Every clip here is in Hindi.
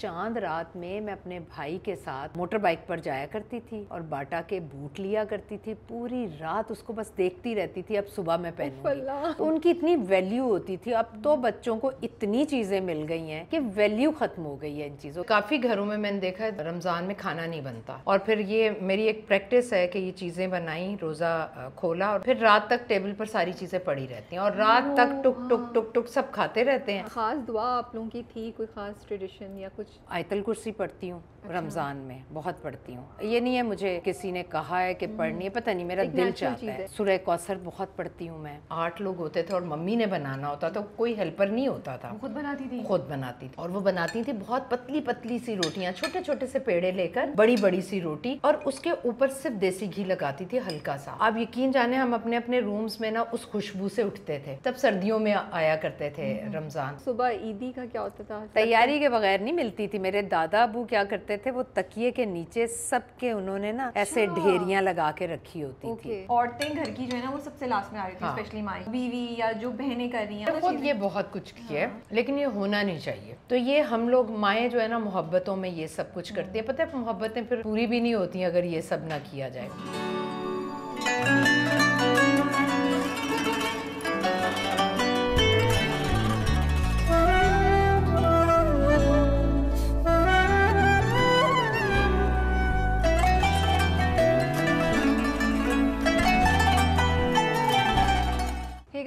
चांद रात में मैं अपने भाई के साथ मोटर बाइक पर जाया करती थी और बाटा के बूट लिया करती थी। पूरी रात उसको बस देखती रहती थी, अब सुबह मैं पहनूंगी। तो उनकी इतनी वैल्यू होती थी। अब तो बच्चों को इतनी चीज़ें मिल गई हैं कि वैल्यू ख़त्म हो गई है इन चीज़ों। काफ़ी घरों में मैंने देखा है रमज़ान में खाना नहीं बनता, और फिर ये मेरी एक प्रैक्टिस है कि ये चीज़ें बनाई, रोज़ा खोला और फिर रात तक टेबल पर सारी चीज़ें पड़ी रहती हैं और रात तक टुक टुक टुक टुक सब खाते रहते हैं। ख़ास दुआ आप लोगों की थी कोई ख़ास ट्रेडिशन या कुछ? आयतल कुर्सी पढ़ती हूँ। अच्छा। रमज़ान में बहुत पढ़ती हूँ। ये नहीं है मुझे किसी ने कहा है कि पढ़नी है, पता नहीं मेरा दिल चाहता है। सूरह कौसर बहुत पढ़ती हूँ मैं। 8 लोग होते थे और मम्मी ने बनाना होता था, कोई हेल्पर नहीं होता था, खुद बनाती थी। खुद बनाती थी और वो बनाती थी बहुत पतली पतली सी रोटियाँ, छोटे छोटे से पेड़े लेकर बड़ी बड़ी सी रोटी, और उसके ऊपर सिर्फ देसी घी लगाती थी हल्का सा। आप यकीन जाने हम अपने अपने रूम्स में ना उस खुशबू से उठते थे। तब सर्दियों में आया करते थे रमज़ान। सुबह ईदी का क्या होता था? तैयारी के बगैर नहीं मिलती थी। मेरे दादा अबू क्या करते थे, वो तकिए के नीचे सबके उन्होंने ना ऐसे ढेरियां लगा के रखी होती थी। औरतें घर की जो है ना वो सबसे लास्ट में आ रही थी, स्पेशली माँ बीवी या जो बहनें कर रही हैं। तो खुद ये बहुत कुछ किया है, लेकिन ये होना नहीं चाहिए। तो ये हम लोग माएँ जो है ना मोहब्बतों में ये सब कुछ करती है। पता है मोहब्बतें फिर पूरी भी नहीं होती अगर ये सब ना किया जाए।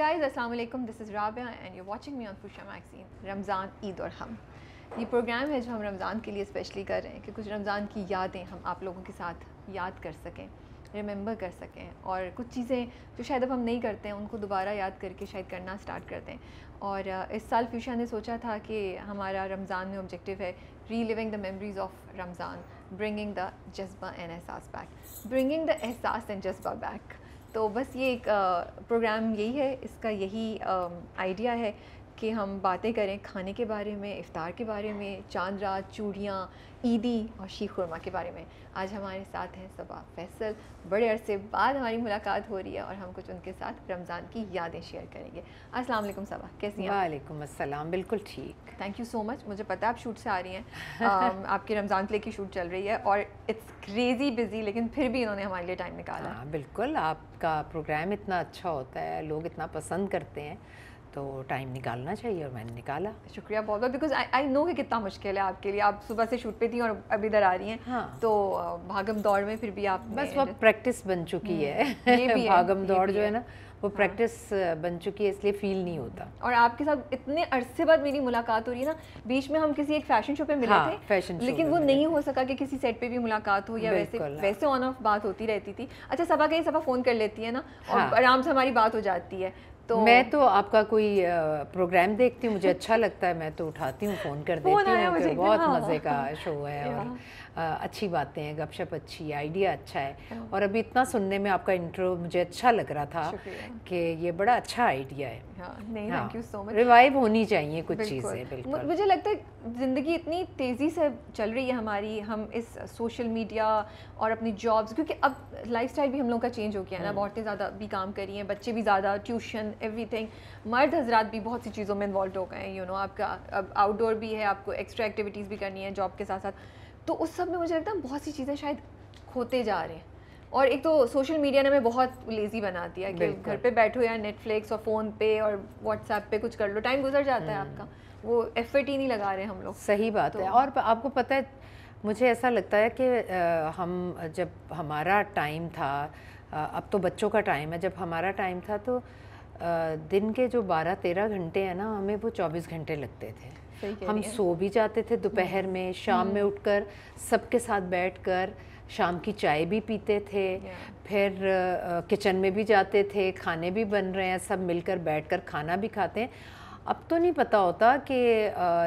Guys, assalamu alaikum. This is Rabia and you're watching me on Fuchsia Magazine. Ramzan, Eid और हम, ये प्रोग्राम है जो हम रमज़ान के लिए स्पेशली कर रहे हैं कि कुछ रमज़ान की यादें हम आप लोगों के साथ याद कर सकें, रिमेंबर कर सकें, और कुछ चीज़ें जो शायद अब हम नहीं करते हैं उनको दोबारा याद करके शायद करना स्टार्ट कर दें। और इस साल फ्यूशिया ने सोचा था कि हमारा रमज़ान में ऑब्जेक्टिव है reliving the memories of Ramzan, bringing the जज्बा एंड एहसास बैक, ब्रिंगिंग द एहसास एंड जज्बा बैक। तो बस ये एक प्रोग्राम यही है, इसका यही आइडिया है कि हम बातें करें खाने के बारे में, इफ्तार के बारे में, चांद रात, चूड़ियाँ, ईदी और शीख खुरमा के बारे में। आज हमारे साथ हैं सबा फैसल। बड़े अरसे बाद हमारी मुलाकात हो रही है और हम कुछ उनके साथ रमज़ान की यादें शेयर करेंगे। अस्सलाम वालेकुम सबा, कैसी हैं? वालेकुम अस्सलाम, बिल्कुल ठीक, थैंक यू सो मच। मुझे पता है आप शूट से आ रही हैं, आपकी रमज़ान प्ले की शूट चल रही है और इट्स क्रेजी बिजी, लेकिन फिर भी इन्होंने हमारे लिए टाइम निकाला। हाँ बिल्कुल, आपका प्रोग्राम इतना अच्छा होता है, लोग इतना पसंद करते हैं तो टाइम निकालना चाहिए और मैंने निकाला। शुक्रिया बहुत बहुत, बिकॉज आई नो कि कितना मुश्किल है आपके लिए। आप सुबह से शूट पे थी और अब इधर आ रही हैं। हाँ। तो भागम दौड़ में फिर भी आप बस वो प्रैक्टिस बन चुकी है। ये भी भागम दौड़ जो है ना वो प्रैक्टिस बन चुकी है, इसलिए फील नहीं होता। और आपके साथ इतने अरसे बाद मेरी मुलाकात हो रही है ना, बीच में हम किसी एक फैशन शो पे मिले थे। फैशन शो, लेकिन वो नहीं हो सका कि किसी सेट पे भी मुलाकात हो या वैसे ऑन ऑफ बात होती रहती थी। अच्छा, सबा कहीं सबा फ़ोन कर लेती है ना और आराम से हमारी बात हो जाती है। तो मैं तो आपका कोई प्रोग्राम देखती हूँ, मुझे अच्छा लगता है, मैं तो उठाती हूँ, फ़ोन कर देती हूँ। बहुत मज़े का शो है और अच्छी बातें हैं, गपशप अच्छी, आइडिया अच्छा है। और अभी इतना सुनने में आपका इंट्रो मुझे अच्छा लग रहा था कि ये बड़ा अच्छा आइडिया है। नहीं, thank you so much. Revive होनी चाहिए कुछ चीज़ें। बिल्कुल, मुझे लगता है ज़िंदगी इतनी तेज़ी से चल रही है हमारी, हम इस सोशल मीडिया और अपनी जॉब्स, क्योंकि अब लाइफस्टाइल भी हम लोगों का चेंज हो गया है ना, बहुतें ज़्यादा भी काम कर रही हैं, बच्चे भी ज़्यादा, ट्यूशन, एवरीथिंग। मर्द हजरात भी बहुत सी चीज़ों में इन्वॉल्व हो गए हैं, यू नो। आपका अब आउटडोर भी है, आपको एक्स्ट्रा एक्टिविटीज़ भी करनी है जॉब के साथ साथ, तो उस सब में मुझे लगता है बहुत सी चीज़ें शायद खोते जा रहे हैं। और एक तो सोशल मीडिया ने हमें बहुत लेज़ी बना दिया है कि घर पे बैठो या नेटफ्लिक्स और फ़ोन पे और व्हाट्सएप पे कुछ कर लो, टाइम गुजर जाता है आपका, वो एफर्ट ही नहीं लगा रहे हम लोग। सही बात है। और आपको पता है, मुझे ऐसा लगता है कि हम जब हमारा टाइम था, अब तो बच्चों का टाइम है, जब हमारा टाइम था तो दिन के जो 12-13 घंटे हैं ना, हमें वो 24 घंटे लगते थे। हम सो भी जाते थे दोपहर में, शाम में उठकर सबके साथ बैठकर शाम की चाय भी पीते थे, फिर किचन में भी जाते थे, खाने भी बन रहे हैं, सब मिलकर बैठकर खाना भी खाते हैं। अब तो नहीं पता होता कि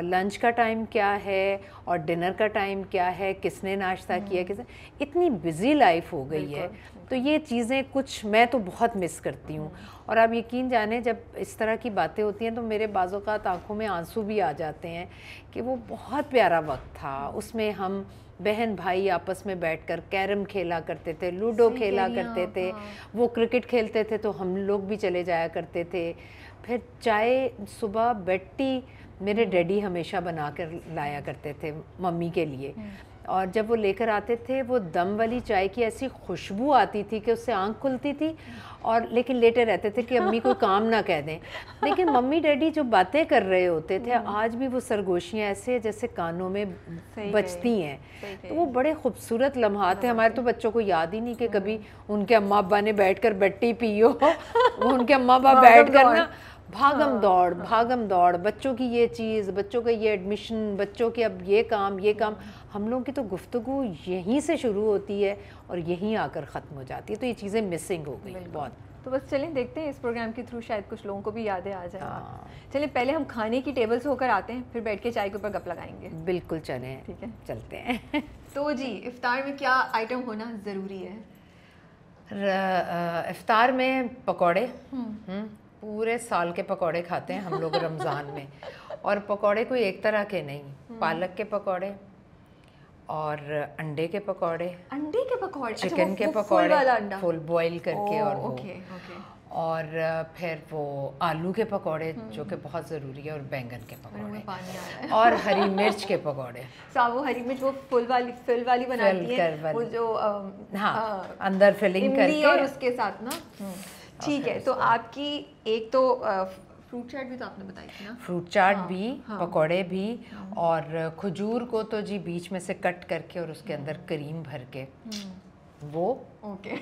लंच का टाइम क्या है और डिनर का टाइम क्या है, किसने नाश्ता किया, किसने। इतनी बिजी लाइफ हो गई है, तो ये चीज़ें कुछ मैं तो बहुत मिस करती हूँ। और आप यकीन जाने जब इस तरह की बातें होती हैं तो मेरे बाज़ों का आंखों में आंसू भी आ जाते हैं कि वो बहुत प्यारा वक्त था, उसमें हम बहन भाई आपस में बैठकर कैरम खेला करते थे, लूडो खेला करते थे। हाँ। वो क्रिकेट खेलते थे तो हम लोग भी चले जाया करते थे। फिर चाय, सुबह बैठी मेरे डैडी हमेशा बना कर लाया करते थे मम्मी के लिए, और जब वो लेकर आते थे वो दम वाली चाय की ऐसी खुशबू आती थी कि उससे आंख खुलती थी, और लेकिन लेटे रहते थे कि अम्मी को काम ना कह दें। लेकिन मम्मी डैडी जो बातें कर रहे होते थे आज भी वो सरगोशियाँ ऐसे जैसे कानों में बजती हैं, तो वो बड़े खूबसूरत लम्हात हैं। हमारे तो बच्चों को याद ही नहीं कि कभी उनके अम्मा अब्बा ने बैठ कर बट्टी पियो, उनके अम्मा अब्बा बैठ कर ना भागम दौड़ भागम दौड़, बच्चों की ये चीज़, बच्चों का ये एडमिशन, बच्चों के अब ये काम ये काम। हम लोगों की तो गुफ्तगू यहीं से शुरू होती है और यहीं आकर ख़त्म हो जाती है, तो ये चीज़ें मिसिंग हो गई बहुत। तो बस चलें देखते हैं इस प्रोग्राम के थ्रू शायद कुछ लोगों को भी यादें आ जाए। चलें पहले हम खाने की टेबल से होकर आते हैं, फिर बैठ के चाय के ऊपर गप लगाएंगे। बिल्कुल चलें, ठीक है चलते हैं। तो जी इफ्तार में क्या आइटम होना ज़रूरी है? इफ्तार में पकौड़े, पूरे साल के पकोड़े खाते हैं हम लोग रमज़ान में, और पकोड़े कोई एक तरह के नहीं, पालक के पकोड़े और अंडे के पकोड़े, अंडे के पकोड़े, चिकन के पकोड़े फुल बॉईल करके, और ओके ओके, और फिर वो आलू के पकोड़े जो कि बहुत ज़रूरी है, और बैंगन के पकोड़े, और हरी मिर्च के पकोड़े। साबु हरी मिर्च वो फुल वाली बनाती है वो जो, हाँ अंदर फिलिंग करके, और उसके साथ ना। ठीक है, तो आपकी एक तो फ्रूट चाट भी तो आपने बताई थी ना, फ्रूट चाट भी, पकोड़े भी, और खजूर को तो जी बीच में से कट करके और उसके अंदर क्रीम भर के वो ओके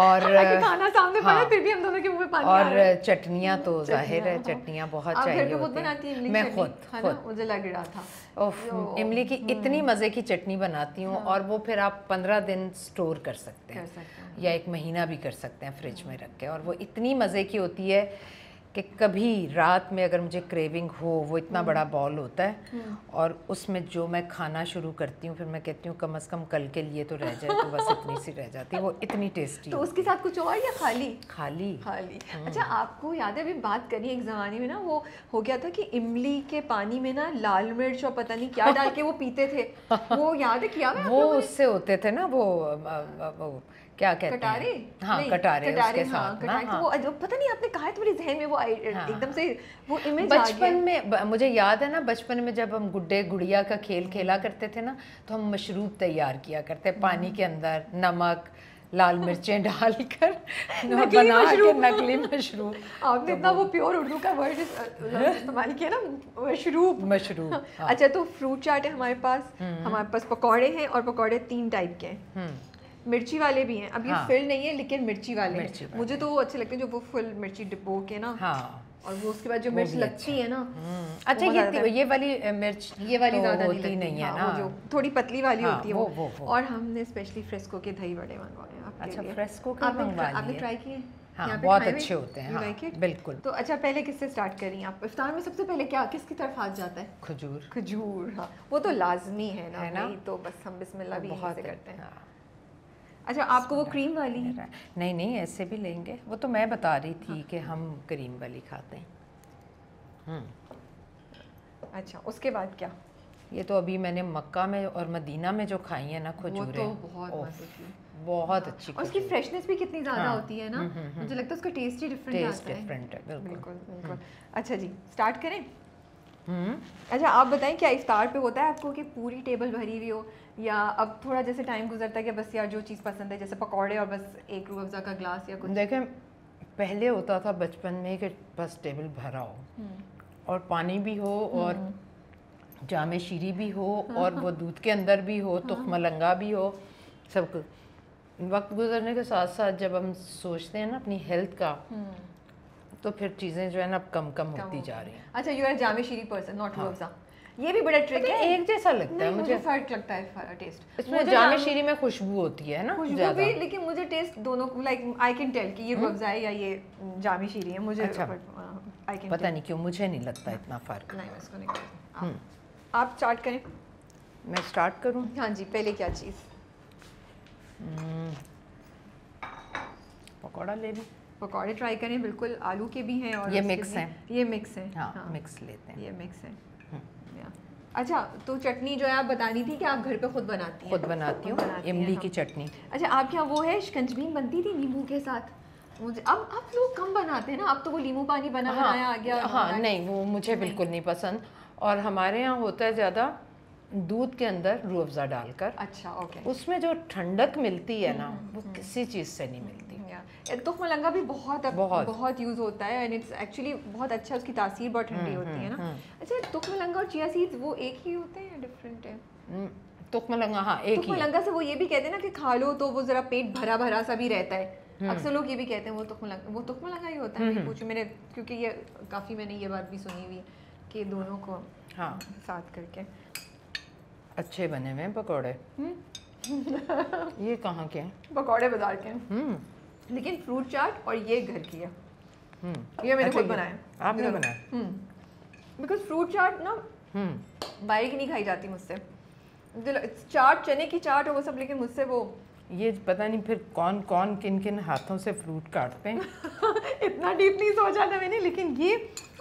और खाना सामने पड़ा फिर भी हम दोनों के मुंह में पानी आ रहा है। और चटनियाँ तो जाहिर है चटनियाँ बहुत चाहिए। आप घर पे खुद बनाती हैं इमली? मैं खुद, मुझे लग रहा था ओह इमली की इतनी मज़े की चटनी बनाती हूँ, और वो फिर आप 15 दिन स्टोर कर सकते हैं या 1 महीना भी कर सकते हैं फ्रिज में रख के, और वो इतनी मज़े की होती है कि कभी रात में अगर मुझे क्रेविंग हो, वो इतना बड़ा बॉल होता है और उसमें जो मैं खाना शुरू करती हूँ, फिर मैं कहती हूँ कम से कम कल के लिए तो रह जाए, तो बस इतनी सी रह जाती है, वो इतनी टेस्टी। तो उसके साथ कुछ और या खाली? अच्छा आपको याद है अभी बात करी एक ज़माने में ना वो हो गया था कि इमली के पानी में ना लाल मिर्च और पता नहीं क्या डाल के वो पीते थे, वो याद है किया? वो उससे होते थे ना वो क्या कहते कटारे? हाँ, कटारे उसके साथ ना, तो वो पता नहीं आपने कहा है तो मेरे जहन में वो एकदम से वो इमेज। बचपन में मुझे याद है ना, बचपन में जब हम गुड्डे गुड़िया का खेल खेला करते थे ना, तो हम मशरूब तैयार किया करते, पानी के अंदर नमक लाल मिर्चें डालकर बना के नकली मशरूब। आपने इतना वो प्योर उर्दू का वर्ड इस्तेमाल किया ना, मशरूब। अच्छा तो फ्रूट चाट है हमारे पास, पकौड़े हैं, और पकौड़े 3 टाइप के हैं, मिर्ची वाले भी हैं। अब ये फिल नहीं है लेकिन मिर्ची वाले। मुझे तो अच्छे लगते हैं जो वो फुल मिर्ची डिब्बो के ना, और वो उसके बाद जो मिर्च लगती है ना, अच्छा ये वाली मिर्च ये वाली ज़्यादा होती नहीं है ना, वो जो थोड़ी पतली वाली होती है वो। और हमने स्पेशली फ्रेस्को के दही बड़े मंगवाए। अच्छा फ्रेस्को के आपने ट्राई किए? हाँ, बहुत अच्छे होते हैं। हाँ, बिल्कुल। तो अच्छा पहले किससे स्टार्ट करें आप? इफ्तार में सबसे पहले क्या किसकी तरफ हाथ जाता है? खजूर। हाँ वो तो लाजमी है ना, तो बस हम बिस्मिल्लाह भी बहुत करते हैं। अच्छा आपको वो क्रीम वाली? नहीं ऐसे भी लेंगे, वो तो मैं बता रही थी कि हम क्रीम वाली खाते हैं। अच्छा उसके बाद क्या? ये तो अभी मैंने मक्का में और मदीना में जो खाई है ना खजूरें, तो बहुत अच्छी, और उसकी फ्रेशनेस भी कितनी ज़्यादा होती है ना, मुझे लगता है उसका टेस्ट ही डिफरेंट है। बिल्कुल। अच्छा जी स्टार्ट करें। अच्छा आप बताएं क्या इफ्तार पे होता है आपको कि पूरी टेबल भरी हुई हो, या अब थोड़ा जैसे टाइम गुजरता है कि बस यार जो चीज़ पसंद है जैसे पकौड़े और बस एक रूह अफ़ज़ा का ग्लास या कुछ? देखें पहले होता था बचपन में कि बस टेबल भरा हो और पानी भी हो और जामे शीरी भी हो और वो दूध के अंदर भी हो, तुकमलंगा भी हो, सब कुछ। वक्त गुजरने के साथ साथ जब हम सोचते हैं ना अपनी हेल्थ का, तो फिर चीज़ें जो है ना अब कम होती जा रही हैं। अच्छा यू आर जामे शीरी पर्सन नॉट अफ़ज़ा, ये भी बड़ा ट्रिक है। एक जैसा लगता है मुझे, फर्क लगता है सारा टेस्ट। इसमें जामे शीरी में खुशबू होती है ना ज़्यादा, लेकिन मुझे टेस्ट दोनों को लाइक आई कैन टेल कि ये अफ़ज़ा है या ये जामे शीरी है, मुझे पता नहीं क्यों मुझे नहीं लगता इतना फ़र्क। नहीं आप स्टार्ट करें। मैं स्टार्ट करूँ? हाँ जी पहले क्या चीज़? पकौड़ा ले लूँ? पकौड़े ट्राई करें। बिल्कुल आलू के भी हैं और ये मिक्स हैं। हाँ, हाँ मिक्स लेते हैं, ये मिक्स है। अच्छा तो चटनी जो है आप बतानी थी कि आप घर पे खुद बनाती हैं? खुद बनाती हूँ इमली की चटनी। अच्छा आप क्या वो है शिकंजबीन बनती थी नींबू के साथ? मुझे अब लोग कम बनाते हैं ना, अब तो वो लीमू पानी बना बनाया आ गया। हाँ नहीं, वो मुझे बिल्कुल नहीं पसंद। और हमारे यहाँ होता है ज़्यादा दूध के अंदर रूह अफ़ज़ा डालकर। अच्छा ओके। उसमें जो ठंडक मिलती है ना वो किसी चीज़ से नहीं मिलती। तुकमलंगा भी बहुत बहुत यूज़ होता है एंड इट्स एक्चुअली बहुत अच्छा, उसकी तासीर बहुत ठंडी होती है ना। अच्छा तुकमलंगा और चिया सीड्स वो एक ही होते हैं या डिफरेंट है? तुकमलंगा हाँ एक ही। तुकमलंगा से वो ये भी कहते हैं ना कि खा लो तो वो ज़रा पेट भरा भरा सा भी रहता है, अक्सर लोग ये भी कहते हैं वो तुकमलंगा ही होता है। पूछो मैंने, क्योंकि ये काफ़ी मैंने ये बात भी सुनी हुई है कि दोनों को हाँ साथ करके। अच्छे बने हुए हैं पकौड़े। ये कहाँ के हैं? पकौड़े बाजार के हैं, लेकिन फ्रूट चाट और ये घर की है। ये मैंने खुद बनाया। आपने बनाया? बिकॉज फ्रूट चाट ना बाहर की नहीं खाई जाती मुझसे। चाट चने की चाट हो सब, लेकिन मुझसे वो ये पता नहीं फिर कौन कौन किन किन हाथों से फ्रूट काटते हैं। इतना डीपली सोचा था मैंने, लेकिन ये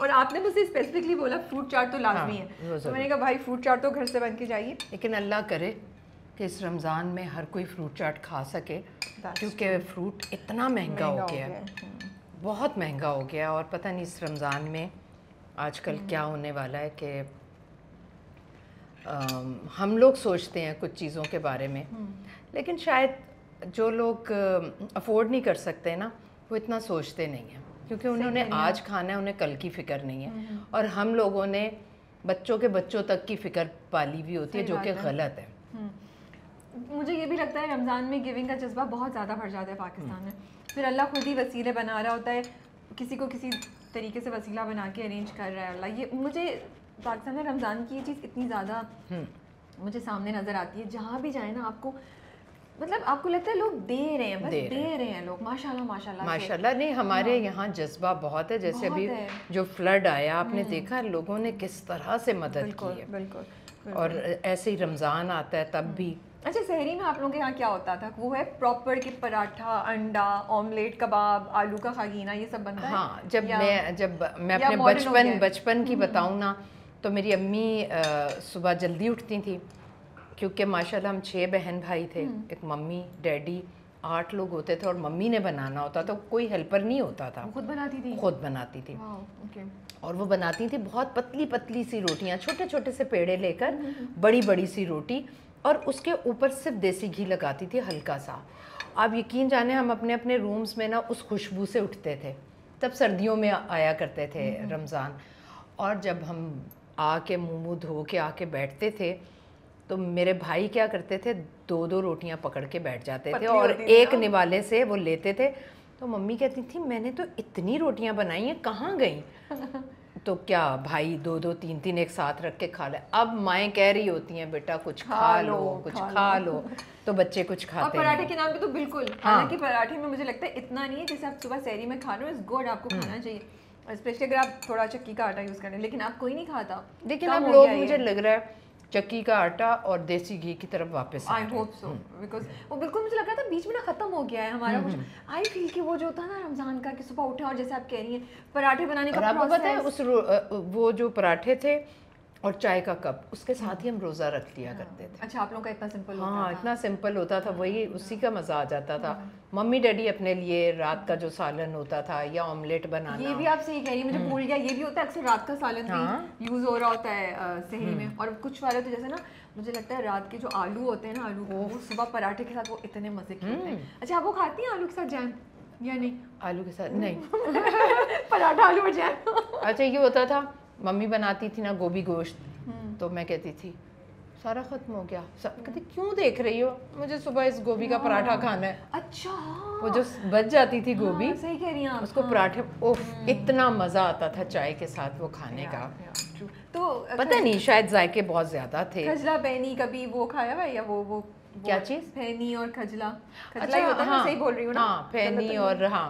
और आपने मुझसे स्पेसिफिकली बोला फ्रूट चाट तो लाजमी है, तो मैंने कहा भाई फ्रूट चाट तो घर से बन के जाइए। लेकिन अल्लाह करे कि इस रमज़ान में हर कोई फ्रूट चाट खा सके, क्योंकि फ्रूट इतना महंगा हो गया है, बहुत महंगा हो गया। और पता नहीं इस रमज़ान में आजकल क्या होने वाला है कि हम लोग सोचते हैं कुछ चीज़ों के बारे में, लेकिन शायद जो लोग अफोर्ड नहीं कर सकते ना वो इतना सोचते नहीं हैं, क्योंकि उन्होंने आज खाना है, उन्हें कल की फ़िक्र नहीं है। और हम लोगों ने बच्चों के बच्चों तक की फ़िक्र पाली भी होती है, जो कि गलत है। मुझे ये भी लगता है रमज़ान में गिविंग का जज्बा बहुत ज़्यादा बढ़ जाता है पाकिस्तान में। फिर अल्लाह खुद ही वसीले बना रहा होता है, किसी को किसी तरीके से वसीला बना के अरेंज कर रहा है अल्लाह। ये मुझे पाकिस्तान में रमज़ान की ये चीज़ इतनी ज़्यादा मुझे सामने नज़र आती है, जहाँ भी जाए ना आपको मतलब आपको लगता है लोग दे रहे हैं, बस दे रहे हैं लोग। माशाल्लाह माशाल्लाह माशाल्लाह। नहीं हमारे यहाँ जज्बा बहुत है, जैसे अभी जो फ्लड आया आपने देखा लोगों ने किस तरह से मदद की है। बिल्कुल। और ऐसे ही रमज़ान आता है तब भी। अच्छा सहरी में आप लोगों के यहाँ क्या होता था? वो है प्रॉपर के पराठा, अंडा, ऑमलेट, कबाब, आलू का खागीना, ये सब बनता है? हाँ जब मैं अपने बचपन की बताऊँ ना, तो मेरी अम्मी सुबह जल्दी उठती थी, क्योंकि माशाल्लाह हम 6 बहन भाई थे, एक मम्मी डैडी 8 लोग होते थे, और मम्मी ने बनाना होता था, कोई हेल्पर नहीं होता था, खुद बनाती थी। खुद बनाती थी ओके। और वो बनाती थी बहुत पतली पतली सी रोटियाँ, छोटे छोटे से पेड़े लेकर बड़ी बड़ी सी रोटी, और उसके ऊपर सिर्फ देसी घी लगाती थी हल्का सा। आप यकीन जाने हम अपने अपने रूम्स में ना उस खुशबू से उठते थे, तब सर्दियों में आया करते थे रमज़ान। और जब हम आके मुँह मुँह धो के आके बैठते थे, तो मेरे भाई क्या करते थे 2-2 रोटियां पकड़ के बैठ जाते थे, और एक निवाले से वो लेते थे। तो मम्मी कहती थी मैंने तो इतनी रोटियां बनाई हैं, कहाँ गई? तो क्या भाई 2-2 3-3 एक साथ रख के खा ले। अब माएँ कह रही होती हैं बेटा कुछ खा लो, कुछ खा लो, तो बच्चे कुछ खाते हैं। पराठे के नाम पे तो बिल्कुल, हालांकि पराठे में मुझे लगता है इतना नहीं है जैसे आप सुबह सहरी में खा लो, इट्स गुड, आपको खाना चाहिए, स्पेशली अगर आप थोड़ा चक्की का आटा यूज़ करें, लेकिन आप कोई नहीं खाता। लेकिन अब लोग मुझे लग रहा है चक्की का आटा और देसी घी की तरफ वापस। आई होप सो, बिकॉज वो बिल्कुल मुझे लग रहा था बीच में ना ख़त्म हो गया है हमारा कुछ। आई फील कि वो जो था ना रमज़ान का कि सुबह उठे और जैसे आप कह रही हैं पराठे बनाने का प्रोसेस। आपको पता है उस वो जो पराठे थे और चाय का कप, उसके साथ ही हम रोज़ा रख लिया करते थे। अच्छा आप लोगों का इतना सिंपल? हाँ इतना सिंपल होता था, वही उसी का मज़ा आ जाता था। मम्मी डैडी अपने लिए रात का जो सालन होता था या ऑमलेट बनाना, ये भी आप सही कह रही हैं, मुझे भूल गया, ये भी होता है अक्सर रात का सालन भी यूज़ हो रहा होता है सहरी में। और कुछ वाले तो जैसे ना मुझे लगता है रात के जो आलू होते हैं ना, आलू वो सुबह पराठे के साथ, वो इतने मज़े के होते हैं। अच्छा आप वो खाती हैं आलू के साथ जैम या नहीं? आलू के साथ नहीं, पराठा आलू और जैम। अच्छा ये होता था मम्मी बनाती थी ना गोभी गोश्त, तो मैं कहती थी सारा ख़त्म हो गया, कहती क्यों देख रही हो, मुझे सुबह इस गोभी का पराठा खाना है। अच्छा वो जो बच जाती थी गोभी, सही कह रही हैं, उसको पराठे, ओफ इतना मज़ा आता था चाय के साथ वो खाने का। तो पता नहीं शायद जायके बहुत ज़्यादा थे। खजला पैनी कभी वो खाया हुआ या वो क्या चीज़? फैनी और खजला, खजला ही होता है ना, सही बोल रही हूँ ना? हाँ फैनी और हाँ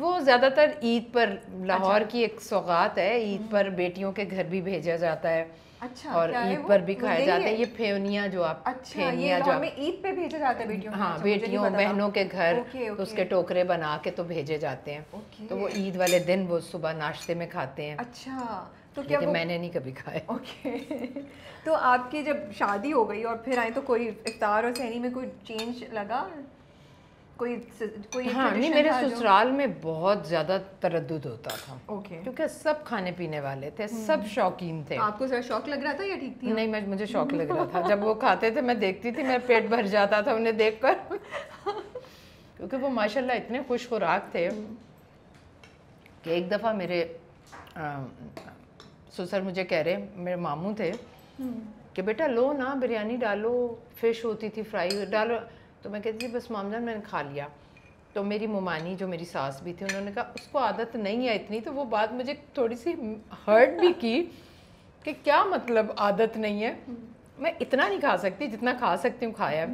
वो ज़्यादातर ईद पर लाहौर की एक सौगात है, ईद पर बेटियों के घर भी भेजा जाता है। अच्छा और ईद पर भी खाया जाता है ये फेवनिया जो आप। अच्छा ये लाहौर में ईद पे भेजा जाता है बेटियों? हाँ बेटियों बहनों के घर तो उसके टोकरे बना के तो भेजे जाते हैं, तो वो ईद वाले दिन वो सुबह नाश्ते में खाते हैं। अच्छा तो क्या मैंने नहीं कभी खाए। ओके तो आपकी जब शादी हो गई और फिर आए तो कोई इफ्तार और सहरी में कोई चेंज लगा? कोई हाँ नहीं, मेरे ससुराल में बहुत ज़्यादा तरद्दुद होता था क्योंकि सब खाने पीने वाले थे, सब शौकीन थे। आपको ज़रा शौक लग रहा था या ठीक थी? नहीं, मैं मुझे शौक लग रहा था। जब वो खाते थे मैं देखती थी, मेरा पेट भर जाता था उन्हें देखकर क्योंकि वो माशाल्लाह इतने खुश खुराक थे कि एक दफ़ा मेरे ससुर मुझे कह रहे, मेरे मामू थे, कि बेटा लो ना बिरयानी डालो, फिश होती थी फ्राई डालो। तो मैं कहती थी बस मामला मैंने खा लिया। तो मेरी मुमानी जो मेरी सास भी थी उन्होंने कहा उसको आदत नहीं है इतनी, तो वो बात मुझे थोड़ी सी हर्ट भी की कि क्या मतलब आदत नहीं है, मैं इतना नहीं खा सकती जितना खा सकती हूँ खाया।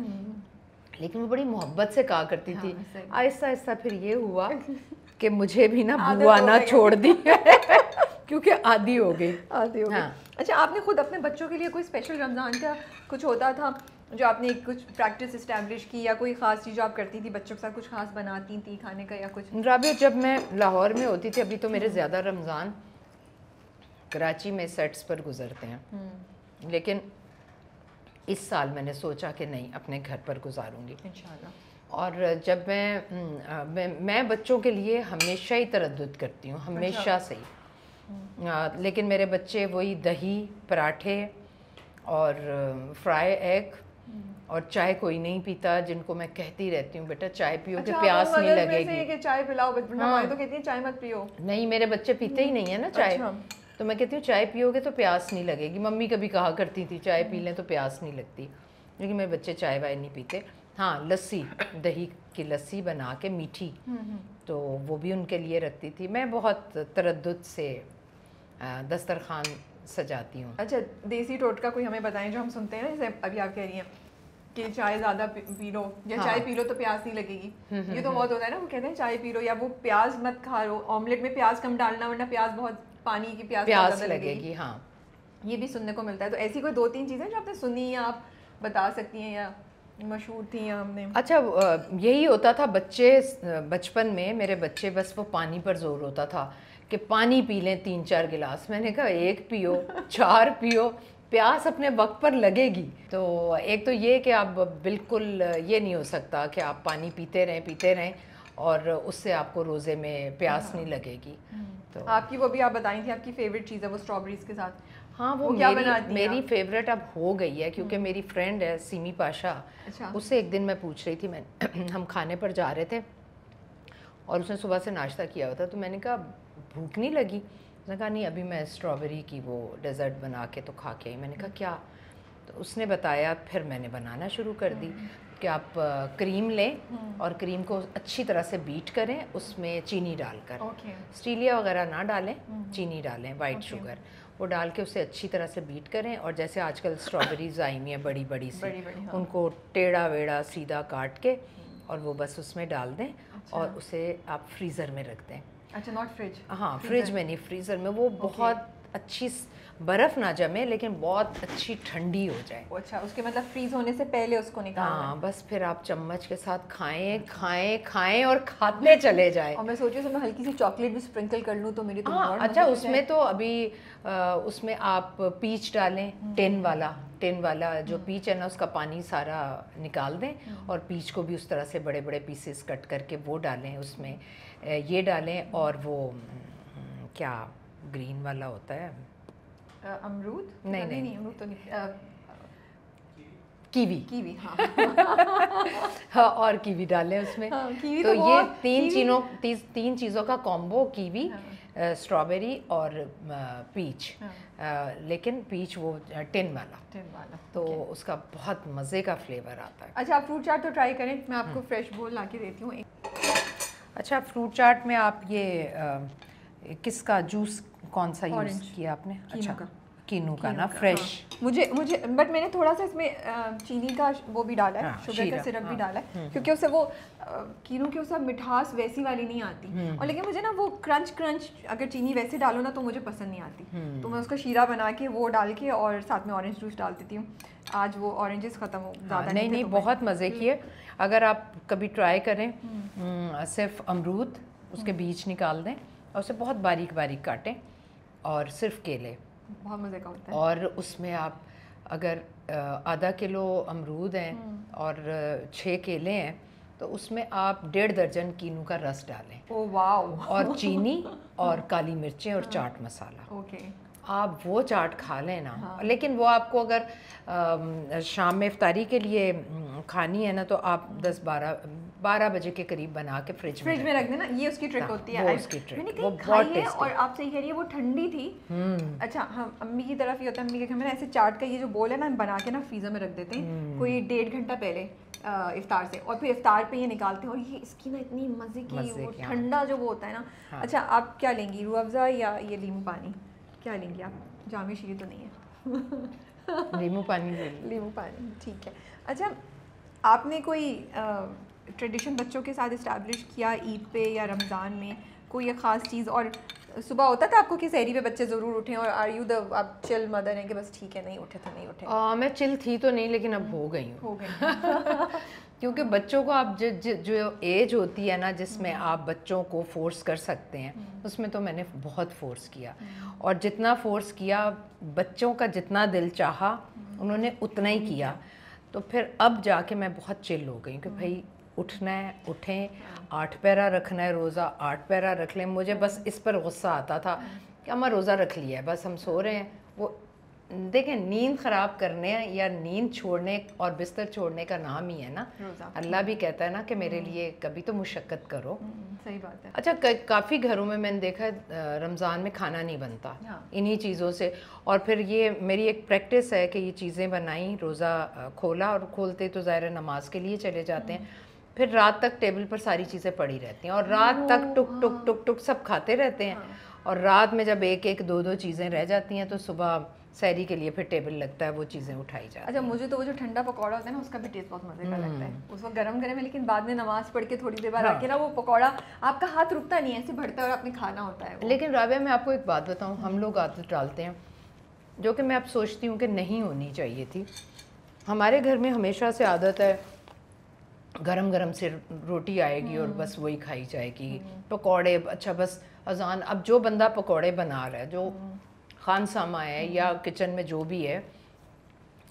लेकिन वो बड़ी मोहब्बत से कहा करती थी। आहिस्ता आहिस्ता फिर ये हुआ कि मुझे भी ना बुआ ना छोड़ दी क्योंकि आदि हो गई, आदि हो गई। अच्छा, आपने खुद अपने बच्चों के लिए कोई स्पेशल रमज़ान का कुछ होता था जो आपने कुछ प्रैक्टिस इस्टेब्लिश की, या कोई ख़ास चीज़ जो आप करती थी बच्चों के साथ, कुछ ख़ास बनाती थी खाने का या कुछ? राबिया, जब मैं लाहौर में होती थी, अभी तो मेरे ज़्यादा रमज़ान कराची में सेट्स पर गुजरते हैं, लेकिन इस साल मैंने सोचा कि नहीं अपने घर पर गुजारूँगी इंशाल्लाह। और जब मैं बच्चों के लिए हमेशा ही तरद्दुद करती हूँ, हमेशा से ही, लेकिन मेरे बच्चे वही दही पराठे और फ्राई एग और चाय कोई नहीं पीता, जिनको मैं कहती रहती हूँ बेटा चाय पियो कि प्यास नहीं लगेगी, कि चाय पिलाओ बचपन में, तो कहती है चाय मत पियो। नहीं, मेरे बच्चे पीते ही नहीं है ना चाय। तो मैं कहती हूँ चाय पियोगे तो प्यास नहीं लगेगी। मम्मी कभी कहा करती थी चाय पी लें तो प्यास नहीं लगती, लेकिन मेरे बच्चे चाय वाय नहीं पीते। हाँ, लस्सी, दही की लस्सी बना के मीठी, तो वो भी उनके लिए रखती थी। मैं बहुत तरद्दुद से दस्तरखान सजाती हूँ। अच्छा, देसी टोटका कोई हमें बताएं जो हम सुनते हैं ना, जैसे अभी आप कह रही हैं कि चाय ज़्यादा पी लो या चाय पी लो तो प्यास नहीं लगेगी, ये तो बहुत होता है ना। वो कहते हैं चाय पी लो या वो प्याज मत खा लो, ऑमलेट में प्याज कम डालना वरना प्याज बहुत पानी की प्यास लगेगी। हाँ, ये भी सुनने को मिलता है। तो ऐसी कोई 2-3 चीज़ें जो आपने सुनी या आप बता सकती हैं या मशहूर थी या हमने? अच्छा, यही होता था बच्चे बचपन में, मेरे बच्चे बस वो पानी पर जोर होता था कि पानी पी लें 3-4 गिलास। मैंने कहा एक पियो, 4 पियो, प्यास अपने वक्त पर लगेगी। तो एक तो ये कि आप बिल्कुल ये नहीं हो सकता कि आप पानी पीते रहें और उससे आपको रोज़े में प्यास नहीं लगेगी। तो आपकी वो भी आप बताई थी आपकी फेवरेट चीज़ है वो स्ट्रॉबेरीज के साथ। हाँ, वो क्या बनाती? मेरी फेवरेट अब हो गई है क्योंकि मेरी फ्रेंड है सीमी पाशा, उससे एक दिन मैं पूछ रही थी, हम खाने पर जा रहे थे और उसने सुबह से नाश्ता किया हुआ था, तो मैंने कहा भूख नहीं लगी? उसने कहा नहीं, अभी मैं स्ट्रॉबेरी की वो डेजर्ट बना के तो खा के आई। मैंने कहा क्या? तो उसने बताया, फिर मैंने बनाना शुरू कर दी कि आप क्रीम लें और क्रीम को अच्छी तरह से बीट करें, उसमें चीनी डालकर, स्टीलिया वगैरह ना डालें, चीनी डालें, वाइट शुगर वो डाल के उसे अच्छी तरह से बीट करें। और जैसे आजकल स्ट्रॉबेरीज आई हुई हैं बड़ी सी, उनको टेढ़ा वेढ़ा सीधा काट के और वो बस उसमें डाल दें और उसे आप फ्रीज़र में रख दें। अच्छा, नॉट फ्रिज? हाँ, फ्रिज में नहीं, फ्रीज़र में। वो बहुत अच्छी बर्फ़ ना जमे लेकिन बहुत अच्छी ठंडी हो जाए। अच्छा, उसके मतलब फ्रीज होने से पहले उसको निकालना? हाँ, बस फिर आप चम्मच के साथ खाएं और खाते चले जाएं। और मैं सोच रही हूँ उसमें हल्की सी चॉकलेट भी स्प्रिंकल कर लूँ तो मेरी तो हाँ। अच्छा, उसमें तो अभी उसमें आप पीच डालें, टेन वाला जो पीच है ना उसका पानी सारा निकाल दें और पीच को भी उस तरह से बड़े बड़े पीसेस कट करके वो डालें, उसमें ये डालें और वो क्या ग्रीन वाला होता है अमरूद? नहीं, अमरूद तो नहीं, कीवी हाँ हाँ, और कीवी डालें उसमें। हाँ, कीवी तो ये तीन चीज़ों का कॉम्बो, कीवी, स्ट्रॉबेरी और पीच। लेकिन पीच वो टिन वाला तो उसका बहुत मज़े का फ्लेवर आता है। अच्छा, आप फ्रूट चाट तो ट्राई करें, मैं आपको फ्रेश बोल ला के देती हूँ। अच्छा, फ्रूट चाट में आप ये किसका जूस, कौन सा यूज़ किया आपने? अच्छा, कीनू का ना, फ्रेश। हाँ। मुझे बट मैंने थोड़ा सा इसमें चीनी का वो भी डाला है, शुगर का सिरप भी डाला है क्योंकि उससे वो कीनू की उसमें मिठास वैसी वाली नहीं आती। और लेकिन मुझे ना वो क्रंच अगर चीनी वैसे डालो ना तो मुझे पसंद नहीं आती, तो मैं उसका शीरा बना के वो डाल के और साथ में ऑरेंज जूस डाल देती हूँ। आज वो ऑरेंजेस ख़त्म हो ज़्यादा नहीं, बहुत मज़े की है। अगर आप कभी ट्राई करें, सिर्फ अमरूद उसके बीज निकाल दें और उसे बहुत बारीक बारीक काटें और सिर्फ केले, बहुत मज़े का होता है। और उसमें आप अगर 0.5 किलो अमरूद हैं और 6 केले हैं तो उसमें आप 1.5 दर्जन कीनू का रस डालें। ओह वाह। और चीनी और काली मिर्चें और चाट मसाला। ओके, आप वो चाट खा लेना। हाँ। लेकिन वो आपको अगर शाम में इफ्तारी के लिए खानी है ना, तो आप 10-12 बजे के करीब बना के फ्रिज में रख देना। ये उसकी ट्रिक होती है। मैंने कहीं खाई है और आप सही कह रही है, वो ठंडी थी। अच्छा, हम अम्मी की तरफ ये होता है, अम्मी के घर में ऐसे चाट का ये जो बोल है ना, हम बना के ना फ्रीज़र में रख देते हैं कोई 1.5 घंटा पहले इफ्तार से, और फिर इफ्तार पे ये निकालते हैं। और ये इसकी ना इतनी मज़े की ठंडा जो वो होता है ना। अच्छा, आप क्या लेंगी, रूह अफ़ज़ा या ये लीमू पानी, क्या लेंगी आप? जामे शीरे तो नहीं है। लीमू पानी ले लें। लीमू पानी, ठीक है। अच्छा, आपने कोई ट्रेडिशन बच्चों के साथ इस्टेब्लिश किया ईद पे या रमज़ान में, कोई ख़ास चीज़? और सुबह होता था आपको कि सहरी पे बच्चे ज़रूर उठें, और आर यू द आप चिल मदर हैं कि बस ठीक है नहीं उठे तो नहीं उठे? मैं चिल थी तो नहीं, लेकिन अब हो गई हूँ। हो गई। क्योंकि बच्चों को आप जो एज होती है ना, जिसमें आप बच्चों को फोर्स कर सकते हैं, उसमें तो मैंने बहुत फोर्स किया। और जितना फोर्स किया, बच्चों का जितना दिल चाहा उन्होंने उतना ही किया। तो फिर अब जाके मैं बहुत चिल हो गई कि भाई उठना है, उठें, 8 पैरा रखना है रोज़ा, 8 पैरा रख लें। मुझे बस इस पर गुस्सा आता था कि हमारा रोज़ा रख लिया है, बस हम सो रहे हैं। वो देखें, नींद ख़राब करने या नींद छोड़ने और बिस्तर छोड़ने का नाम ही है ना रोज़ा। अल्लाह भी कहता है ना कि मेरे लिए कभी तो मुशक्क़त करो। सही बात है। अच्छा, काफ़ी घरों में मैंने देखा है रमज़ान में खाना नहीं बनता। हाँ। इन्हीं चीज़ों से। और फिर ये मेरी एक प्रैक्टिस है कि ये चीज़ें बनाई, रोज़ा खोला, और खोलते तो ज़ाहिर नमाज के लिए चले जाते हैं, फिर रात तक टेबल पर सारी चीज़ें पड़ी रहती हैं, और रात तक टुक टुक टुक टुक सब खाते रहते हैं। हाँ। और रात में जब 1-1, 2-2 चीज़ें रह जाती हैं, तो सुबह सैरी के लिए फिर टेबल लगता है, वो चीज़ें उठाई जाती हैं। अच्छा, मुझे तो वो जो ठंडा पकौड़ा होता है ना, उसका भी टेस्ट बहुत मजे का लगता है। उसको गरम गरम है, लेकिन बाद में नमाज़ पढ़ के थोड़ी देर बाद आके ना वो पकौड़ा आपका हाथ रुकता नहीं है, ऐसे भरता है और आपने खाना होता है। लेकिन राबिया, मैं आपको एक बात बताऊँ, हम लोग आदत डालते हैं जो कि मैं अब सोचती हूँ कि नहीं होनी चाहिए थी। हमारे घर में हमेशा से आदत है गरम गरम से रोटी आएगी और बस वही खाई जाएगी, पकोड़े। अच्छा, बस अजान, अब जो बंदा पकोड़े बना रहा है, जो खानसामा है या किचन में जो भी है,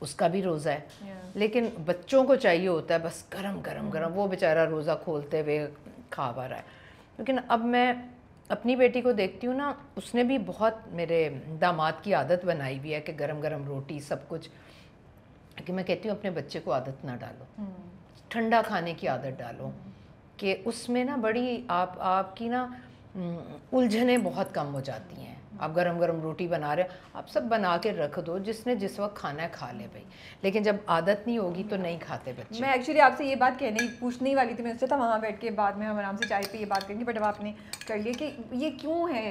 उसका भी रोज़ा है। लेकिन बच्चों को चाहिए होता है बस गरम गरम गरम, वो बेचारा रोज़ा खोलते हुए खा पा रहा है। लेकिन अब मैं अपनी बेटी को देखती हूँ ना, उसने भी बहुत मेरे दामाद की आदत बनाई हुई है कि गरम गरम रोटी सब कुछ, कि मैं कहती हूँ अपने बच्चे को आदत ना डालो, ठंडा खाने की आदत डालो, कि उसमें ना बड़ी आपकी ना उलझने बहुत कम हो जाती हैं। आप गरम गरम रोटी बना रहे हो, आप सब बना के रख दो, जिसने जिस वक्त खाना है खा ले भाई। लेकिन जब आदत नहीं होगी तो नहीं खाते बच्चे। मैं एक्चुअली आपसे ये बात पूछने ही वाली थी, मैं सोचा था वहाँ बैठ के बाद में हम आराम से चाय पे ये बात करेंगे, बट अब आपने कर लिया कि ये क्यों है।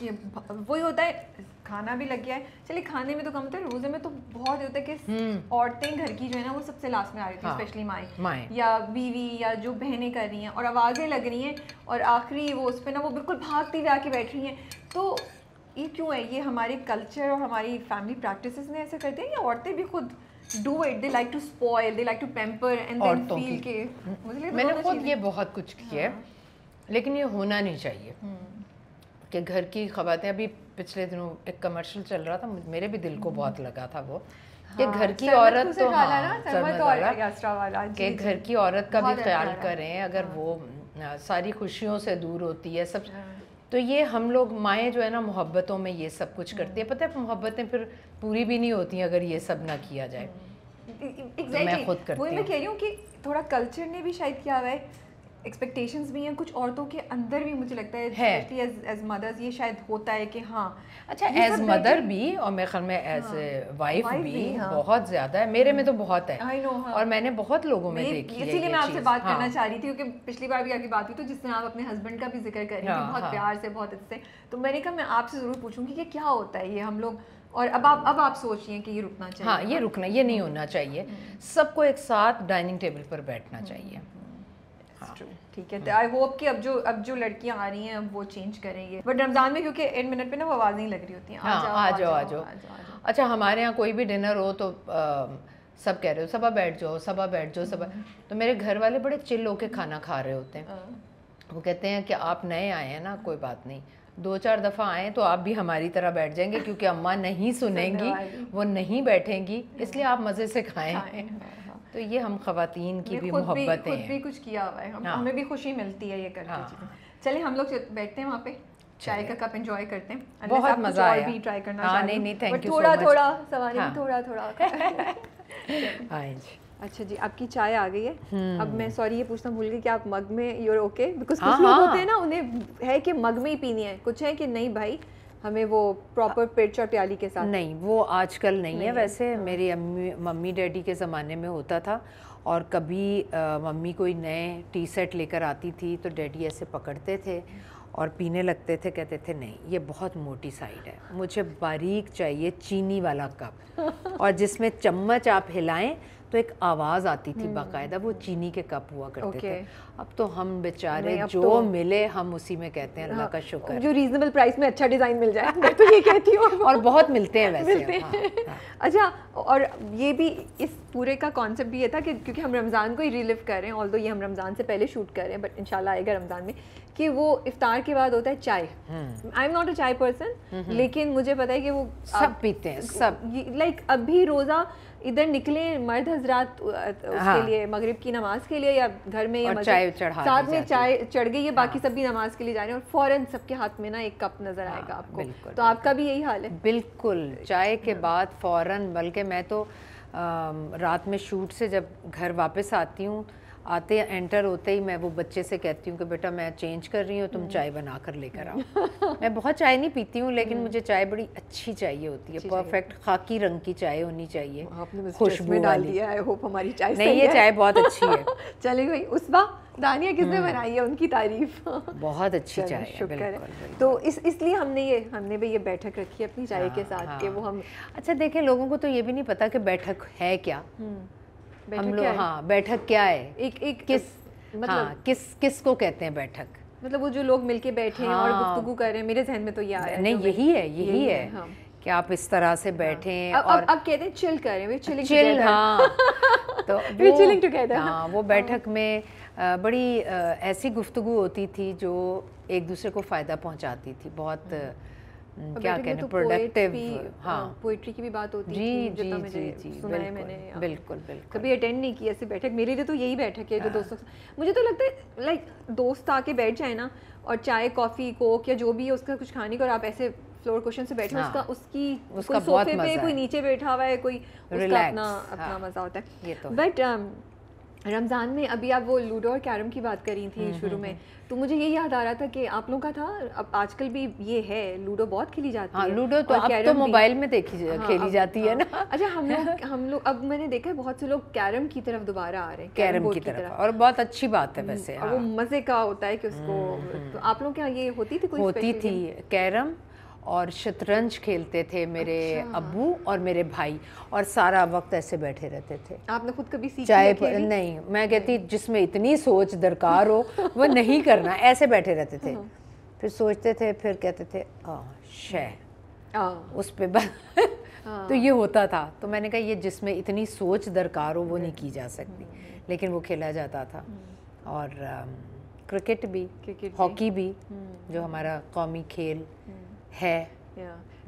कि वही होता है, खाना भी लग गया है, चलिए खाने में तो कम होता है, रोजे में तो बहुत होता है कि औरतें घर की जो है ना वो सबसे लास्ट में आ रही थी। हाँ। स्पेशली माएँ या बीवी या जो बहनें कर रही हैं, और आवाज़ें लग रही हैं, और आखिरी वो उस पर ना वो बिल्कुल भागती जाके बैठ रही हैं। तो ये क्यों है, ये हमारे कल्चर और हमारी फैमिली प्रैक्टिसेस ने ऐसे करते हैं, या औरतें भी खुद do it, they like to spoil, they like to pamper and then feel के। मुझे मैंने खुद ये बहुत कुछ किया है। हाँ। लेकिन ये होना नहीं चाहिए कि घर की खवातें। अभी पिछले दिनों एक कमर्शियल चल रहा था, मेरे भी दिल को बहुत लगा था वो। हाँ, कि घर की औरत तो कि घर की औरत का भी ख्याल करें, अगर वो सारी खुशियों से दूर होती है सब, तो ये हम लोग माएँ जो है ना मोहब्बतों में ये सब कुछ करती है। पता है, मोहब्बतें फिर पूरी भी नहीं होती अगर ये सब ना किया जाए। तो मैं खुद करती हूँ। मैं कह रही हूँ कि थोड़ा कल्चर ने भी शायद किया हुआ है, एक्सपेक्टेशंस भी हैं कुछ औरतों के अंदर भी, मुझे लगता है एज मदर्स ये शायद होता है कि हाँ। अच्छा, एज मदर भी और मेरे ख्याल में एज वाइफ भी। हाँ। बहुत ज़्यादा है, मेरे में तो बहुत है। हाँ। और मैंने बहुत लोगों में देखी है। इसीलिए मैं आपसे बात करना चाह रही थी, क्योंकि पिछली बार भी आपकी बात हुई तो जिसने आप अपने हस्बैंड का भी जिक्र कर रही थी बहुत प्यार से, बहुत अच्छे, तो मैंने कहा मैं आपसे ज़रूर पूछूँगी कि क्या होता है ये हम लोग। और अब आप सोचिए कि ये रुकना चाहिए। हाँ, ये रुकना, ये नहीं होना चाहिए। सबको एक साथ डाइनिंग टेबल पर बैठना चाहिए। ठीक है, आई होप कि अब जो लड़कियां आ रही हैं अब वो चेंज करेंगे, बट रमज़ान में क्योंकि 8 मिनट पे ना वो आवाज़ें लग रही होती हैं। आ जाओ आ जाओ। अच्छा, हमारे यहाँ कोई भी डिनर हो तो सब कह रहे हो सबा बैठ जाओ, सबा बैठ जाओ, सबा। तो मेरे घर वाले बड़े चिल होके खाना खा रहे होते हैं। वो कहते हैं कि आप नए आए हैं ना, कोई बात नहीं, दो चार दफ़ा आएँ तो आप भी हमारी तरह बैठ जाएंगे, क्योंकि अम्मा नहीं सुनेंगी, वो नहीं बैठेंगी, इसलिए आप मज़े से खाएँ। तो ये हम ख़वातीन की भी मोहब्बतें हैं, खुद भी कुछ किया हुआ है, हमें भी खुशी मिलती है ये करके। चलिए हम लोग बैठते हैं वहाँ पे, चाय का कप एंजॉय करते हैं। बहुत मज़ा आया, भी ट्राई करना चाहिए। नहीं नहीं, थैंक यू। थोड़ा थोड़ा सवारी, थोड़ा थोड़ा। अच्छा जी, आपकी चाय आ गई है। अब मैं सॉरी ये पूछना भूल गई कि आप मग में यूर ओके? बिकॉज कुछ लोग होते हैं ना, उन्हें है कि मग में ही पीनी है, कुछ है कि नहीं भाई हमें वो प्रॉपर पिर्च और प्याली के साथ नहीं, वो आजकल नहीं है। वैसे मेरी मम्मी डैडी के ज़माने में होता था, और कभी मम्मी कोई नए टी सेट लेकर आती थी तो डैडी ऐसे पकड़ते थे और पीने लगते थे, कहते थे नहीं ये बहुत मोटी साइड है, मुझे बारीक चाहिए चीनी वाला कप। और जिसमें चम्मच आप हिलाएं तो एक आवाज़ आती थी बाकायदा, वो चीनी के कप हुआ करते थे। अब तो हम बेचारे जो तो मिले हम उसी में कहते हैं अल्लाह का शुक्र, जो रीजनेबल प्राइस में अच्छा डिज़ाइन मिल जाए, मैं तो ये कहती हूँ। और बहुत मिलते हैं वैसे मिलते हैं। हाँ। अच्छा, और ये भी इस पूरे का कॉन्सेप्ट भी ये था कि क्योंकि हम रमज़ान को ही रिलिव कर रहे हैं, ऑल्दो ये हम रमज़ान से पहले शूट कर रहे हैं, बट इंशाल्लाह आएगा रमज़ान में, कि वो इफ्तार के बाद होता है चाय। आई एम नॉट अ चाय पर्सन, लेकिन मुझे पता है कि वो सब पीते हैं सब। लाइक अभी रोज़ा इधर निकले मर्द हजरात उसके लिए मगरिब की नमाज के लिए, या घर में या चाय साथ में चाय चढ़ गई है, बाकी सब भी नमाज के लिए जा रहे हैं, और फौरन सबके हाथ में ना एक कप नजर आएगा आपको। तो आपका भी यही हाल है? बिल्कुल, चाय के बाद फौरन, बल्कि मैं तो रात में शूट से जब घर वापस आती हूँ, आते एंटर होते ही मैं वो बच्चे से कहती हूँ कि बेटा मैं चेंज कर रही हूँ, तुम चाय बना कर लेकर आओ। मैं बहुत चाय नहीं पीती हूँ, लेकिन मुझे चाय बड़ी अच्छी चाहिए होती है, परफेक्ट खाकी रंग की चाय होनी चाहिए। आपने खुशबू डाल दिया, आई होप हमारी चाय नहीं, ये चाय बहुत अच्छी है। चले भाई, उस बार दानिया किसने बनाई है, उनकी तारीफ बहुत अच्छी चाय है, शुक्र है। तो इसलिए हमने ये भी ये बैठक रखी है अपनी चाय के साथ, कि वो हम अच्छा देखें। लोगों को तो ये भी नहीं पता कि बैठक है क्या, हम लोग हाँ बैठक क्या है, एक एक किस मतलब हाँ, किस को कहते हैं बैठक, मतलब वो जो लोग मिलके बैठे हैं और गुफ्तगू कर रहे हैं। मेरे जहन में तो यार नहीं यही है हाँ। कि आप इस तरह से बैठे हाँ। और अब कहते हैं चिल कर रहे हैं, चिल हाँ। तो वो चिलिंग टुगेदर हाँ, वो बैठक में बड़ी ऐसी गुफ्तगू होती थी जो एक दूसरे को फ़ायदा पहुँचाती थी, बहुत क्या कहने प्रोडक्टिव। हाँ, पोइट्री की भी बात होती है, जितना मुझे सुना है मैंने। बिल्कुल बिल्कुल, कभी अटेंड नहीं की ऐसी बैठक। मेरे लिए तो यही बैठक है जो दोस्तों, मुझे तो लगता है लाइक दोस्त आके बैठ जाए ना, और चाय कॉफ़ी कोक या जो भी है उसका कुछ खाने को, और आप ऐसे फ्लोर क्वेश्चन से बैठे उसका उसकी सोफे पे, कोई नीचे बैठा हुआ है, कोई उसका अपना मज़ा होता है। बट रमज़ान में अभी आप वो लूडो और कैरम की बात करी थी शुरू में, तो मुझे ये याद आ रहा था कि आप लोगों का था, अब आजकल भी ये है, लूडो बहुत खेली जाती है। लूडो तो अब तो मोबाइल में खेली जाती है ना। अच्छा, हम लोग अब मैंने देखा है बहुत से लोग कैरम की तरफ दोबारा आ रहे हैं, कैरम की तरफ, और बहुत अच्छी बात है वैसे, वो मज़े का होता है कि उसको। तो आप लोग क्या ये होती थी कोई? होती थी कैरम और शतरंज खेलते थे मेरे अब्बू और मेरे भाई, और सारा वक्त ऐसे बैठे रहते थे। आपने खुद कभी सीखी चाय पर? नहीं, मैं कहती जिसमें इतनी सोच दरकार हो वो नहीं करना, ऐसे बैठे रहते थे, फिर सोचते थे, फिर कहते थे उस पे बस। तो ये होता था। तो मैंने कहा ये जिसमें इतनी सोच दरकार हो वो नहीं की जा सकती, लेकिन वो खेला जाता था। और क्रिकेट भी, हॉकी भी, जो हमारा कौमी खेल है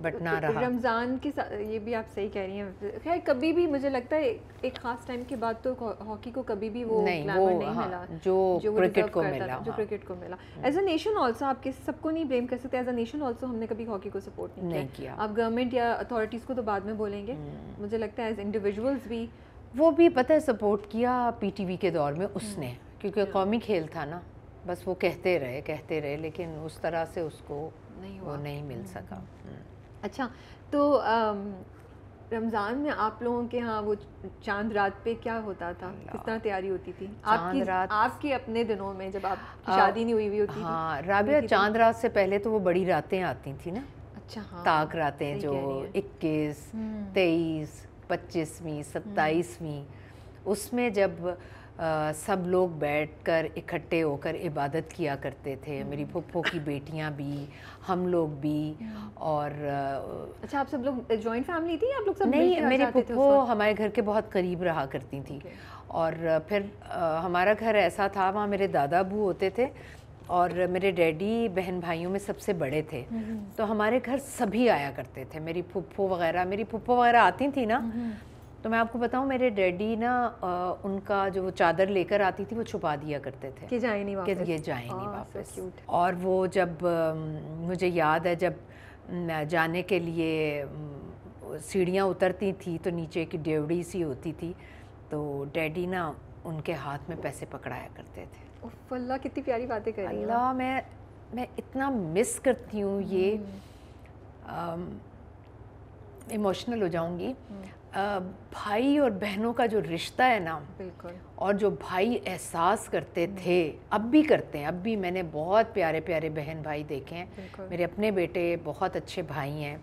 बट ना रहा रमज़ान के साथ। ये भी आप सही कह रही हैं। खैर कभी भी मुझे लगता है एक ख़ास टाइम के बाद तो हॉकी को कभी भी वो ग्लैमर नहीं हाँ, मिला जो क्रिकेट को मिला हाँ। जो क्रिकेट को मिला। एज अ नेशन ऑल्सो, आप किसी सबको नहीं ब्लेम कर सकते, एज अ नेशन ऑल्सो हमने कभी हॉकी को सपोर्ट नहीं किया। आप गवर्नमेंट या अथॉरिटीज़ को तो बाद में बोलेंगे, मुझे लगता है एज इंडिविजुअल्स भी वो भी पता है सपोर्ट किया PTV के दौर में उसने, क्योंकि कौमी खेल था ना, बस वो कहते रहे, लेकिन उस तरह से उसको नहीं हुआ, वो नहीं मिल सका। अच्छा, तो रमज़ान में आप लोगों के यहाँ वो चांद रात पे क्या होता था, किस तरह तैयारी होती थी आपके अपने दिनों में जब आपकी शादी नहीं हुई होती हाँ, थी? राबिया, चांद रात से पहले तो वो बड़ी रातें आती थी ना। अच्छा हाँ, ताक रातें जो 21, 23, 25वीं, 27वीं, उसमें जब सब लोग बैठकर इकट्ठे होकर इबादत किया करते थे, मेरी फूफो की बेटियां भी, हम लोग भी। और अच्छा, आप सब लोग जॉइंट फैमिली थी? आप लोग सब नहीं, मेरी फूफो हमारे घर के बहुत करीब रहा करती थी। और फिर हमारा घर ऐसा था, वहाँ मेरे दादा अबू होते थे, और मेरे डैडी बहन भाइयों में सबसे बड़े थे, तो हमारे घर सभी आया करते थे। मेरी फुप्पो वगैरह आती थी ना, तो मैं आपको बताऊं मेरे डैडी ना उनका जो वो चादर लेकर आती थी वो छुपा दिया करते थे कि जाए नहीं वापस, कि ये जाए नहीं वापस। और वो जब मुझे याद है जब जाने के लिए सीढ़ियाँ उतरती थी तो नीचे की डेवड़ी सी होती थी, तो डैडी ना उनके हाथ में पैसे पकड़ाया करते थे। उफ़ अल्लाह, कितनी प्यारी बातें कर रही हैं। अल्लाह, मैं इतना मिस करती हूँ ये, इमोशनल हो जाऊँगी। भाई और बहनों का जो रिश्ता है ना, बिल्कुल, और जो भाई एहसास करते थे, अब भी करते हैं। अब भी मैंने बहुत प्यारे प्यारे बहन भाई देखे हैं। मेरे अपने बेटे बहुत अच्छे भाई हैं,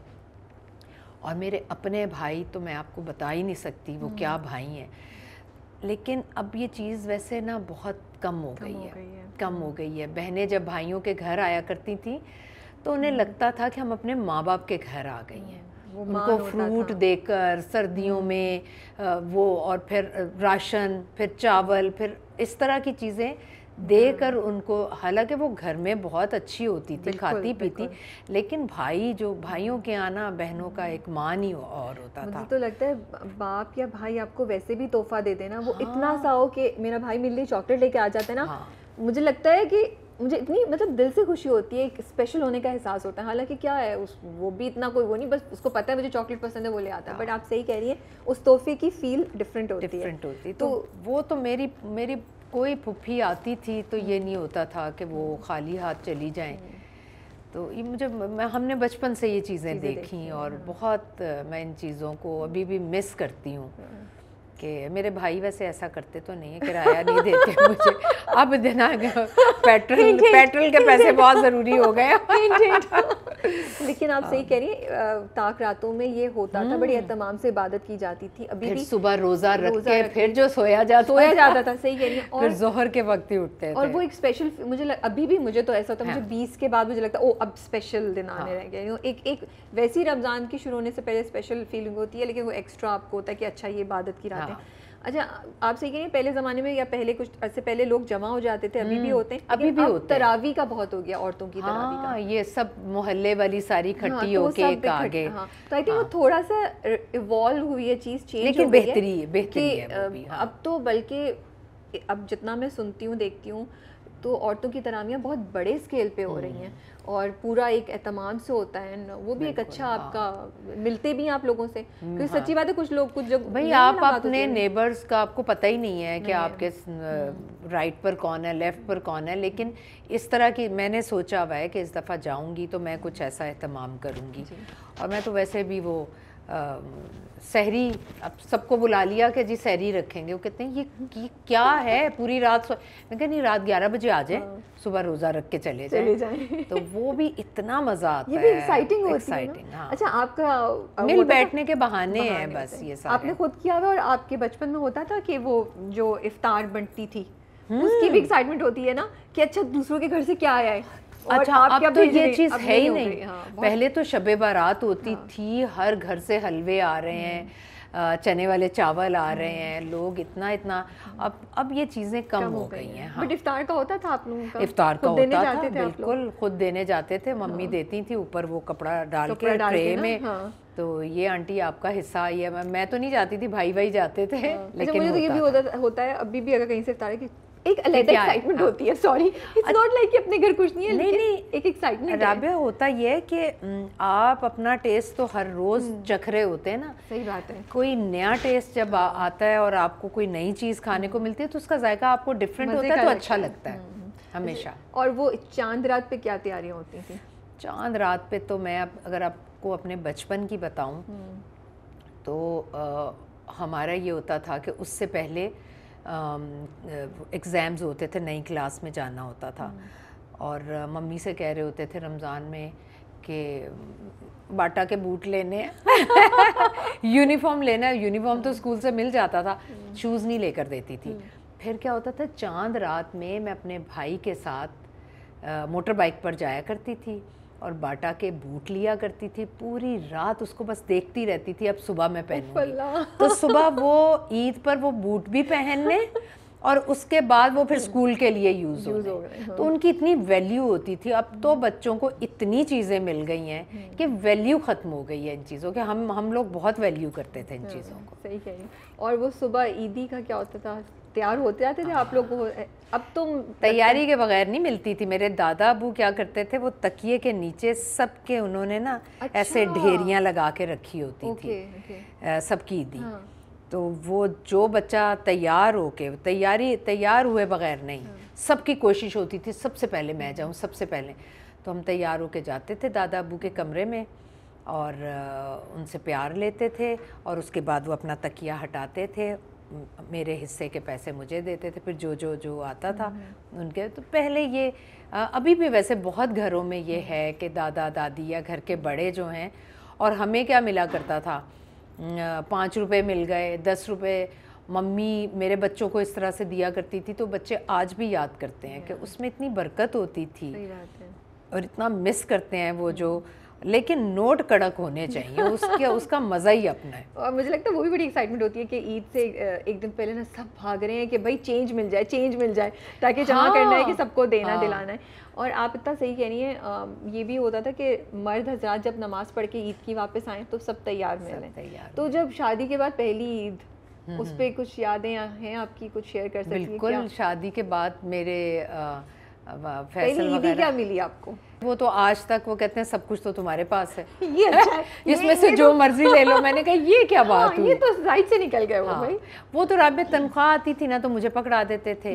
और मेरे अपने भाई तो मैं आपको बता ही नहीं सकती वो क्या भाई हैं। लेकिन अब ये चीज़ वैसे ना बहुत कम हो गई है। बहनें जब भाइयों के घर आया करती थी तो उन्हें लगता था कि हम अपने माँ बाप के घर आ गई हैं। उनको फ्रूट देकर सर्दियों में वो, और फिर राशन, फिर चावल, फिर इस तरह की चीज़ें देकर उनको, हालांकि वो घर में बहुत अच्छी होती थी, खाती पीती, लेकिन भाई, जो भाइयों के आना बहनों का एक मान ही और होता था। मुझे तो लगता है बाप या भाई आपको वैसे भी तोहफा दे देना, वो इतना सा हो कि मेरा भाई मेरे लिए चॉकलेट लेके आ जाता है ना, मुझे लगता है कि मुझे इतनी, मतलब दिल से खुशी होती है, एक स्पेशल होने का एहसास होता है। हालांकि क्या है उस, वो भी इतना कोई वो नहीं, बस उसको पता है मुझे चॉकलेट पसंद है, वो ले आता है। बट आप सही कह रही है, उस तोहफे की फील डिफरेंट होती है। तो वो तो मेरी कोई फुफी आती थी तो ये नहीं होता था कि वो खाली हाथ चली जाएं। तो ये हमने बचपन से ये चीज़ें देखी, और बहुत मैं इन चीज़ों को अभी भी मिस करती हूँ कि मेरे भाई वैसे ऐसा करते तो नहीं है, किराया नहीं देते मुझे। अब देना पेट्रोल के पैसे बहुत ज़रूरी हो गए। लेकिन आप सही कह रही हैं, ताक रातों में ये होता था, बड़ी तमाम से इबादत की जाती थी। अभी भी सुबह रोज़ा रख के फिर जो सोया जाता था। सही कह रही है। और जोहर के वक्त ही उठते, और वो एक स्पेशल, मुझे अभी भी, मुझे तो ऐसा होता है, मुझे 20 के बाद मुझे लगता है ओ अब स्पेशल दिन आने रह गए। एक वैसी रमज़ान के शुरू होने से पहले स्पेशल फीलिंग होती है, लेकिन वो एक्स्ट्रा आपको होता है कि अच्छा ये इबादत की रात। अच्छा, आप सही कह रही हैं, पहले ज़माने में या पहले कुछ अरसे पहले लोग जमा हो जाते थे, अभी भी होते हैं, अभी भी होते हैं। तरावी का बहुत हो गया, औरतों की तरावी का, ये सब मोहल्ले वाली सारी इकट्ठी होके एक आगे। तो आई थिंक वो थोड़ा सा इवॉल्व हुई है चीज़, चेंज हो गई है, लेकिन बेहतरी है अब तो। बल्कि अब जितना मैं सुनती हूँ, देखती हूँ, तो औरतों की तरावियाँ बहुत बड़े स्केल पे हो रही हैं, और पूरा एक एहतमाम से होता है ना, वो भी एक अच्छा आपका, मिलते भी हैं आप लोगों से, क्योंकि सच्ची बात है कुछ लोग कुछ जगह भाई आप अपने नेबर्स का आपको पता ही नहीं है कि आपके राइट पर कौन है, लेफ़्ट पर कौन है। लेकिन इस तरह की मैंने सोचा हुआ है कि इस दफ़ा जाऊँगी तो मैं कुछ ऐसा एहतमाम करूँगी। और मैं तो वैसे भी वो सहरी, अब सबको बुला लिया कि जी सहरी रखेंगे। वो कहते हैं ये क्या है, पूरी रात सो, मैं कह नहीं, रात 11 बजे आ जाए, सुबह रोज़ा रख के चले जाएं। तो वो भी इतना मज़ा आता है, ये भी एक्साइटिंग होती है। हाँ। अच्छा, आपका मिल बैठने के बहाने हैं बस, ये सारे आपने खुद किया हुआ। और आपके बचपन में होता था कि वो जो इफ्तार बनती थी उसकी भी एक्साइटमेंट होती है ना, कि अच्छा दूसरों के घर से क्या आया है। अच्छा, अब तो ये चीज़ है ही नहीं। पहले तो शब-ए-बारात होती थी, हर घर से हलवे आ रहे हैं, चने वाले चावल आ रहे हैं, लोग इतना अब ये चीज़ें कम हो गई हैं। बट इफ्तार का होता था आप लोगों का? इफ्तार का होता था, बिल्कुल, खुद देने जाते थे। मम्मी देती थी ऊपर वो कपड़ा डाल के ट्रे में, तो ये आंटी आपका हिस्सा आई है। मैं तो नहीं जाती थी, भाई जाते थे। लेकिन मुझे तो ये भी होता है अभी भी, अगर कहीं से इफ्तार की एक अलग एक्साइटमेंट होती है। सॉरी, इट्स नॉट लाइक कि अपने घर कुछ नहीं है, लेकिन एक एक्साइटमेंट राबिया होता ये है कि आप अपना टेस्ट तो हर रोज़ चख रहे होते हैं ना। सही बात है। कोई नया टेस्ट जब आता है और आपको कोई नई चीज़ खाने को मिलती है तो उसका जायका आपको डिफरेंट होता है, तो अच्छा लगता है हमेशा। और वो चांद रात पे क्या तैयारियाँ होती थी? चांद रात पे तो मैं अगर आपको अपने बचपन की बताऊँ तो हमारा ये होता था कि उससे पहले एग्ज़ाम्स होते थे, नई क्लास में जाना होता था, और मम्मी से कह रहे होते थे रमज़ान में कि बाटा के बूट लेने, यूनिफॉर्म लेना। यूनिफॉर्म तो स्कूल से मिल जाता था, शूज़ नहीं लेकर देती थी। फिर क्या होता था, चांद रात में मैं अपने भाई के साथ मोटर बाइक पर जाया करती थी और बाटा के बूट लिया करती थी। पूरी रात उसको बस देखती रहती थी, अब सुबह मैं पहनूंगी। तो सुबह वो ईद पर वो बूट भी पहनने और उसके बाद वो फिर स्कूल के लिए यूज़ हो गए। तो उनकी इतनी वैल्यू होती थी, अब तो बच्चों को इतनी चीज़ें मिल गई हैं कि वैल्यू ख़त्म हो गई है इन चीज़ों की। हम लोग बहुत वैल्यू करते थे इन चीज़ों को। सही कह रही हूँ। और वो सुबह ईदी का क्या होता था, तैयार होते आते थे आप लोग? अब तो तैयारी के बगैर नहीं मिलती थी। मेरे दादा अबू क्या करते थे, वो तकिए के नीचे सबके उन्होंने ना ऐसे ढेरियाँ लगा के रखी होती थी सबकी ईदी। तो वो जो बच्चा तैयार होके तैयार हुए बगैर नहीं, सबकी कोशिश होती थी सबसे पहले मैं जाऊँ, सबसे पहले। तो हम तैयार होके जाते थे दादा अबू के कमरे में और उनसे प्यार लेते थे और उसके बाद वो अपना तकिया हटाते थे, मेरे हिस्से के पैसे मुझे देते थे, फिर जो जो जो आता था उनके। तो पहले ये अभी भी वैसे बहुत घरों में ये है कि दादा दादी या घर के बड़े जो हैं, और हमें क्या मिला करता था, 5 रुपए मिल गए, 10 रुपए। मम्मी मेरे बच्चों को इस तरह से दिया करती थी, तो बच्चे आज भी याद करते हैं कि उसमें इतनी बरकत होती थी। सही बात है। और इतना मिस करते हैं वो जो, लेकिन नोट कड़क होने चाहिए, उसका मज़ा ही अपना है। और मुझे लगता है वो भी बड़ी एक्साइटमेंट होती है कि ईद से एक दिन पहले ना सब भाग रहे हैं कि भाई चेंज मिल जाए, चेंज मिल जाए, ताकि जमा करना है कि सबको देना दिलाना है। और आप इतना सही कह रही हैं, ये भी होता था कि मर्द हजरात जब नमाज़ पढ़ के ईद की वापस आएँ तो सब तैयार मिलें। तो जब शादी के बाद पहली ईद, उस पर कुछ यादें हैं आपकी, कुछ शेयर कर सकती हैं? बिल्कुल। शादी के बाद मेरे फैसल ईदी क्या मिली आपको? वो तो आज तक वो कहते हैं सब कुछ तो तुम्हारे पास है, इसमें से जो मर्जी ले लो। मैंने कहा ये क्या बात हुई, ये तो जाहिर से निकल गए। वो भाई वो तो रात में तनख्वाह आती थी ना, तो मुझे पकड़ा देते थे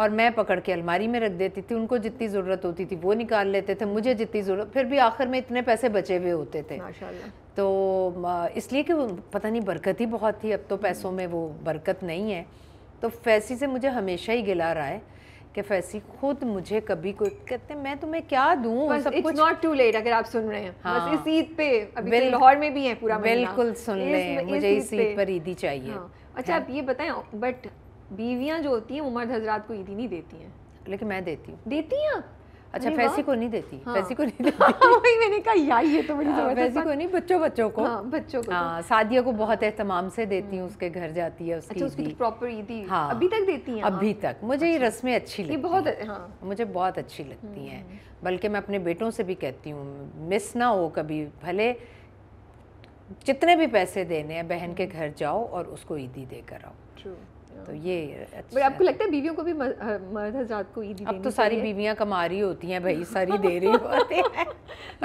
और मैं पकड़ के अलमारी में रख देती थी। उनको जितनी ज़रूरत होती थी वो निकाल लेते थे, मुझे जितनी ज़रूरत, फिर भी आखिर में इतने पैसे बचे हुए होते थे माशाल्लाह। तो इसलिए कि पता नहीं बरकत ही बहुत थी, अब तो पैसों में वो बरकत नहीं है। तो फैसी से मुझे हमेशा ही गिला रहा है कि फैसी खुद मुझे कभी कोई कहते मैं तुम्हें क्या दूं, सब कुछ। नॉट टू लेट, अगर आप सुन रहे हैं। हाँ। बस इस ईद पे, अभी लाहौर में भी है पूरा महीना, बिल्कुल सुन लें, मुझे इस ईद पर ईदी चाहिए। हाँ। अच्छा आप ये बताएं, बट बीवियां जो होती हैं उमर हजरात को ईदी नहीं देती हैं, लेकिन मैं देती हूँ। देती हैं? अच्छा फैसी को नहीं देती? फैसी को नहीं देती। मैंने कहा यार ये तो बड़ी ज़बरदस्त। फैसी को नहीं, बच्चों को सादिया को बहुत एहतमाम से देती हूँ, उसके घर जाती है उसकी। अच्छा, उसकी प्रॉपर ईदी। हाँ, अभी तक देती हैं? अभी तक मुझे ये रस्में अच्छी लगती हैं, मुझे बहुत अच्छी लगती हैं। बल्कि मैं अपने बेटों से भी कहती हूँ मिस ना हो कभी, भले जितने भी पैसे देने हैं बहन के घर जाओ और उसको ईदी देकर आओ। तो ये अच्छा। आपको लगता है बीवियों को भी मर्द हजरात को ईदी? अब तो सारी बीवियां कमा रही होती हैं भाई, सारी दे रही होती हैं।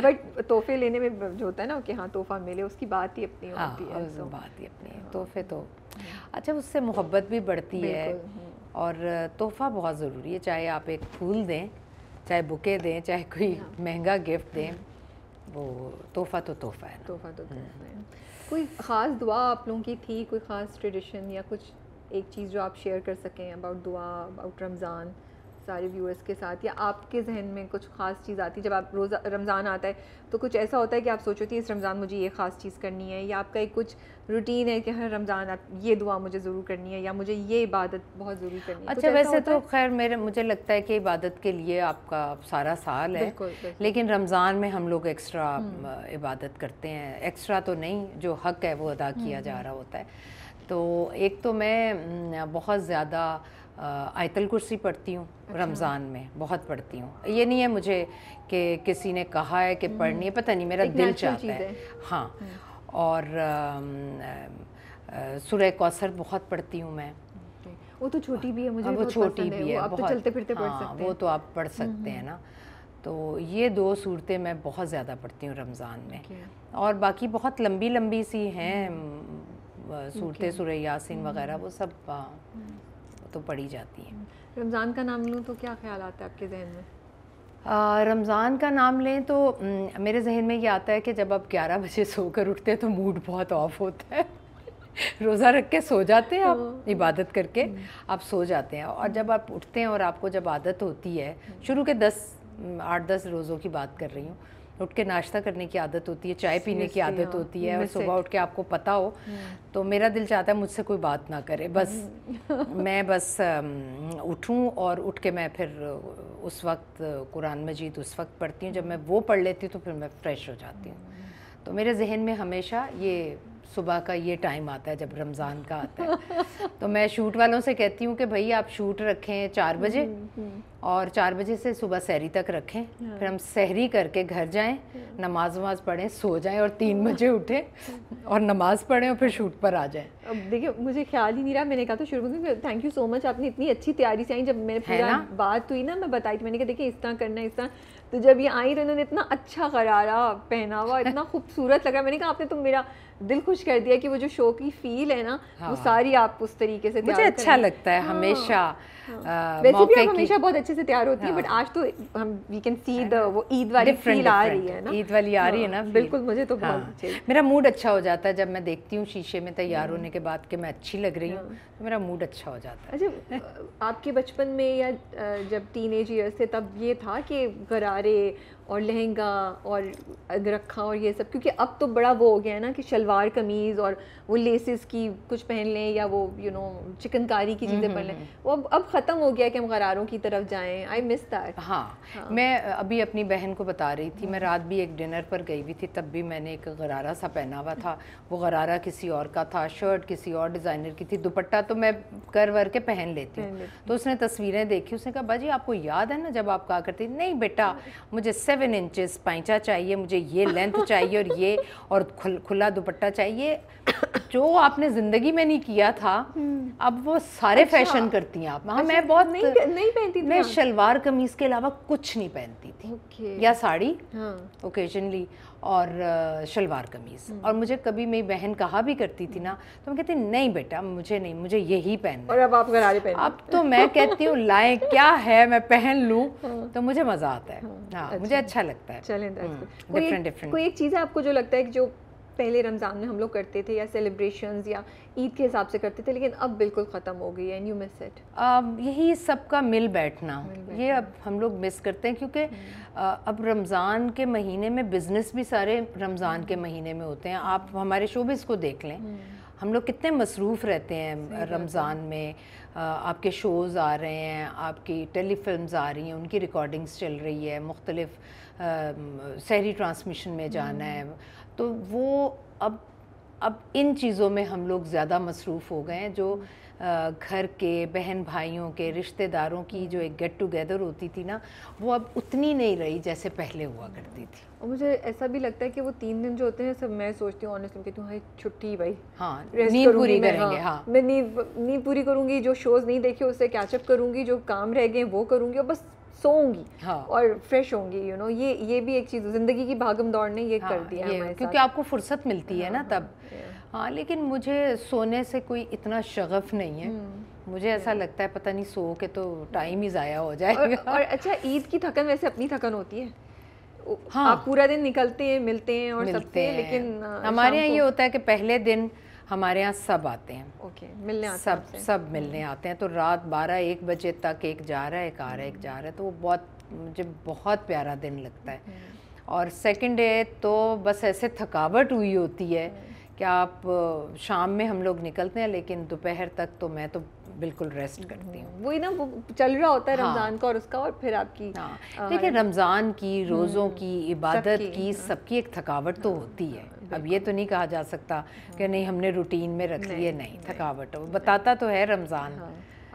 बट तोहफे लेने में जो होता है ना कि हाँ तोहफा मिले, उसकी बात ही अपनी होती है। बात ही अपनी है, तोहफे तो अच्छा, उससे मोहब्बत भी बढ़ती है। और तोहफा बहुत ज़रूरी है, चाहे आप एक फूल दें, चाहे बुके दें, चाहे कोई महंगा गिफ्ट दें, वो तोहफा तो तोहफा है। तोहफा तो तोहफा है। कोई ख़ास दुआ आप लोगों की थी, कोई ख़ास ट्रेडिशन या कुछ एक चीज़ जो आप शेयर कर सकें अबाउट दुआ, अबाउट रमज़ान सारे व्यूअर्स के साथ, या आपके जहन में कुछ ख़ास चीज़ आती है जब आप रोज़ा रमज़ान आता है तो कुछ ऐसा होता है कि आप सोचो कि इस रमज़ान मुझे ये ख़ास चीज़ करनी है, या आपका एक कुछ रूटीन है कि हर रमज़ान आप ये दुआ मुझे ज़रूर करनी है या मुझे ये इबादत बहुत ज़रूर करनी है? अच्छा वैसे तो खैर मेरे मुझे लगता है कि इबादत के लिए आपका सारा साल है, लेकिन रमज़ान में हम लोग एक्स्ट्रा इबादत करते हैं। एक्स्ट्रा तो नहीं, जो हक़ है वो अदा किया जा रहा होता है। तो एक तो मैं बहुत ज़्यादा आयतल कुर्सी पढ़ती हूँ। अच्छा। रमज़ान में बहुत पढ़ती हूँ। ये नहीं है मुझे कि किसी ने कहा है कि पढ़नी है, पता नहीं मेरा दिल चाहता है। हाँ। और सूरह कौसर बहुत पढ़ती हूँ मैं। वो तो छोटी भी है, मुझे वो छोटी भी है, आप तो चलते फिरते पढ़ सकते हैं, वो तो आप पढ़ सकते हैं ना। तो ये 2 सूरतें मैं बहुत ज़्यादा पढ़ती हूँ रमज़ान में, और बाकी बहुत लंबी लंबी सी हैं सूरतें, सूरह यासीन वगैरह, वो सब तो पढ़ी जाती हैं। रमज़ान का नाम लूँ तो क्या ख्याल आता है आपके जहन में? रमज़ान का नाम लें तो मेरे जहन में ये आता है कि जब आप 11 बजे सोकर उठते हैं तो मूड बहुत ऑफ होता है। रोज़ा रख के सो जाते हैं आप, इबादत करके आप सो जाते हैं, और जब आप उठते हैं और आपको जब आदत होती है, शुरू के 8-10 रोज़ों की बात कर रही हूँ, उठ के नाश्ता करने की आदत होती है, चाय पीने की आदत होती है, और सुबह उठ के आपको पता हो, तो मेरा दिल चाहता है मुझसे कोई बात ना करे, बस मैं बस उठूं, और उठ के मैं फिर उस वक्त कुरान मजीद उस वक्त पढ़ती हूँ। जब मैं वो पढ़ लेती हूँ तो फिर मैं फ़्रेश हो जाती हूँ। तो मेरे जहन में हमेशा ये सुबह का ये टाइम आता है जब रमज़ान का आता है। तो मैं शूट वालों से कहती हूँ कि भाई आप शूट रखें 4 बजे और 4 बजे से सुबह सहरी तक रखें, फिर हम सहरी करके घर जाएं, नमाज वमाज पढ़ें, सो जाएं और 3 बजे उठें और नमाज पढ़ें और फिर शूट पर आ जाएं। अब देखिए मुझे ख्याल ही नहीं रहा, मैंने कहा तो शुरू में थैंक यू सो मच, आपने इतनी अच्छी तैयारी से आई। जब मेरे पूरा बात हुई ना, मैं बताई थी, मैंने कहा देखिए इस तरह करना इस तरह, तो जब ये आई तो इन्होंने इतना अच्छा गरारा पहना हुआ, इतना खूबसूरत लगा, मैंने कहा आपने तो मेरा दिल खुश कर दिया कि वो जो शो की फील है ना वो सारी आप उस तरीके से। मुझे अच्छा लगता है हमेशा, वैसे भी आप हमेशा बहुत अच्छे से तैयार होती है, बट आज तो हम वी कैन सी द वो ईद वाली फील आ रही है ना, ईद वाली आ रही है ना। बिल्कुल, मुझे तो बहुत मेरा मूड अच्छा हो जाता है जब मैं देखती हूँ शीशे में तैयार होने के बाद कि मैं अच्छी लग रही हूँ, तो मेरा मूड अच्छा हो जाता है। अच्छा, आपके बचपन में या जब टीनेज ईयर्स थे तब ये था कि गरारे और लहंगा और अदरखा और ये सब, क्योंकि अब तो बड़ा वो हो गया है ना कि शलवार कमीज़ और वो लेसेस की कुछ पहन लें या वो यू नो चिकनकारी की चीज़ें पहन लें, वो अब ख़त्म हो गया कि हम गरारों की तरफ जाएं। I miss that. हाँ, मैं अभी अपनी बहन को बता रही थी, मैं रात भी एक डिनर पर गई हुई थी, तब भी मैंने एक गरारा सा पहना हुआ था, वो गरारा किसी और का था, शर्ट किसी और डिज़ाइनर की थी, दुपट्टा तो मैं कर वर के पहन लेती हूँ। तो उसने तस्वीरें देखी, उसने कहा बाजी आपको याद है ना जब आप कहा करती, नहीं बेटा मुझे 7 इंचेस पाइचा चाहिए, मुझे ये लेंथ चाहिए और ये और खुला दुपट्टा चाहिए, जो आपने ज़िंदगी में नहीं किया था अब वो सारे फैशन करती हैं आप। हाँ, मैं बहुत नहीं पहनती, मैं शलवार कमीज़ के अलावा कुछ नहीं पहनती थी, या साड़ी ओकेजनली और शलवार कमीज़। और मुझे कभी मेरी बहन कहा भी करती थी ना तो मैं कहती नहीं बेटा मुझे नहीं, मुझे यही पहनना। और अब आप गरारे पहन, अब तो मैं कहती हूँ लाए क्या है मैं पहन लूँ, तो मुझे मज़ा आता है। हाँ, मुझे अच्छा लगता है। चलें, कोई एक चीज़ है आपको जो लगता है कि जो पहले रमज़ान में हम लोग करते थे या सेलिब्रेशंस या ईद के हिसाब से करते थे लेकिन अब बिल्कुल ख़त्म हो गई है, एंड यू मिस इट? यही सबका मिल बैठना, ये अब हम लोग मिस करते हैं क्योंकि अब रमज़ान के महीने में बिज़नेस भी सारे रमज़ान के महीने में होते हैं। आप हमारे शोबिज़ को देख लें, हम लोग कितने मसरूफ़ रहते हैं रमज़ान में, आपके शोज़ आ रहे हैं, आपकी टेलीफिल्म्स आ रही हैं, उनकी रिकॉर्डिंग्स चल रही है, मुख्तलिफ शहरी ट्रांसमिशन में जाना है, तो वो अब इन चीज़ों में हम लोग ज़्यादा मसरूफ़ हो गए हैं। जो घर के बहन भाइयों के रिश्तेदारों की जो एक गेट टुगेदर होती थी ना वो अब उतनी नहीं रही जैसे पहले हुआ करती थी। और मुझे ऐसा भी लगता है कि वो 3 दिन जो होते हैं सब मैं सोचती हूँ ऑनेस्टली कि तुम्हारी छुट्टी भाई, हाँ नींद पूरी करेंगे। हाँ, मैं नींद पूरी करूँगी, जो शोज़ नहीं देखे उससे कैचअप करूँगी, जो काम रह गए वो करूँगी और बस सोऊंगी। हाँ, और फ्रेश होंगी, यू नो। ये भी एक चीज़ ज़िंदगी की भागम दौड़ ने ये कर दिया है क्योंकि आपको फुर्सत मिलती है ना तब। हाँ, लेकिन मुझे सोने से कोई इतना शगफ नहीं है, मुझे ऐसा लगता है पता नहीं सो के तो टाइम ही ज़ाया हो जाएगा। और अच्छा, ईद की थकन वैसे अपनी थकन होती है? हाँ, आप पूरा दिन निकलते हैं, मिलते हैं और सबते हैं, लेकिन हमारे यहाँ ये होता है कि पहले दिन हमारे यहाँ सब आते हैं। ओके, मिलने आते हैं सब मिलने आते हैं, तो रात 12-1 बजे तक एक जा रहा है, एक आ रहा है, एक जा रहा है, तो वो बहुत मुझे बहुत प्यारा दिन लगता है। और सेकंड डे तो बस ऐसे थकावट हुई होती है कि आप शाम में हम लोग निकलते हैं लेकिन दोपहर तक तो मैं तो बिल्कुल रेस्ट करती हूँ। वही ना, वो चल रहा होता है रमज़ान का और उसका, और फिर आपकी। हाँ, लेकिन रमज़ान की, रोज़ों की, इबादत की, सबकी एक थकावट तो होती है। अब ये तो नहीं कहा जा सकता कि नहीं हमने रूटीन में रख ली है, नहीं थकावट हो, बताता तो है रमज़ान।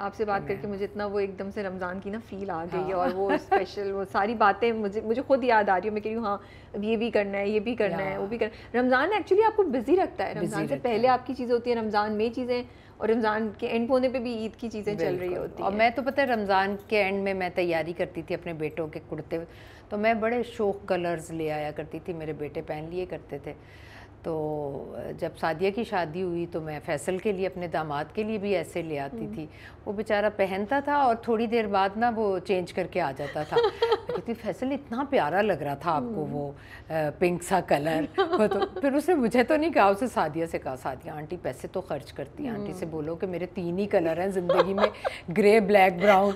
आपसे बात करके मुझे इतना वो एकदम से रमज़ान की ना फ़ील आ गई है। और वो स्पेशल वो सारी बातें मुझे खुद याद आ रही है। मैं कह रही हूँ हाँ ये भी करना है, ये भी करना है, वो भी करना है। रमज़ान एक्चुअली आपको बिज़ी रखता है। रमज़ान से पहले आपकी चीज़ें होती है, रमज़ान में चीज़ें, और रमज़ान के एंड होने पे भी ईद की चीज़ें चल रही होती हैं। और मैं तो पता है रमज़ान के एंड में मैं तैयारी करती थी अपने बेटों के कुर्ते, तो मैं बड़े शौक कलर्स ले आया करती थी, मेरे बेटे पहन लिए करते थे। तो जब सादिया की शादी हुई तो मैं फैसल के लिए, अपने दामाद के लिए भी ऐसे ले आती थी। वो बेचारा पहनता था और थोड़ी देर बाद ना वो चेंज करके आ जाता था। कहती फैसल इतना प्यारा लग रहा था आपको वो पिंक सा कलर। तो फिर उसने मुझे तो नहीं कहा, उसे सादिया से कहा, सादिया आंटी पैसे तो खर्च करती हैं, आंटी से बोलो कि मेरे 3 ही कलर हैं ज़िंदगी में, ग्रे, ब्लैक, ब्राउन,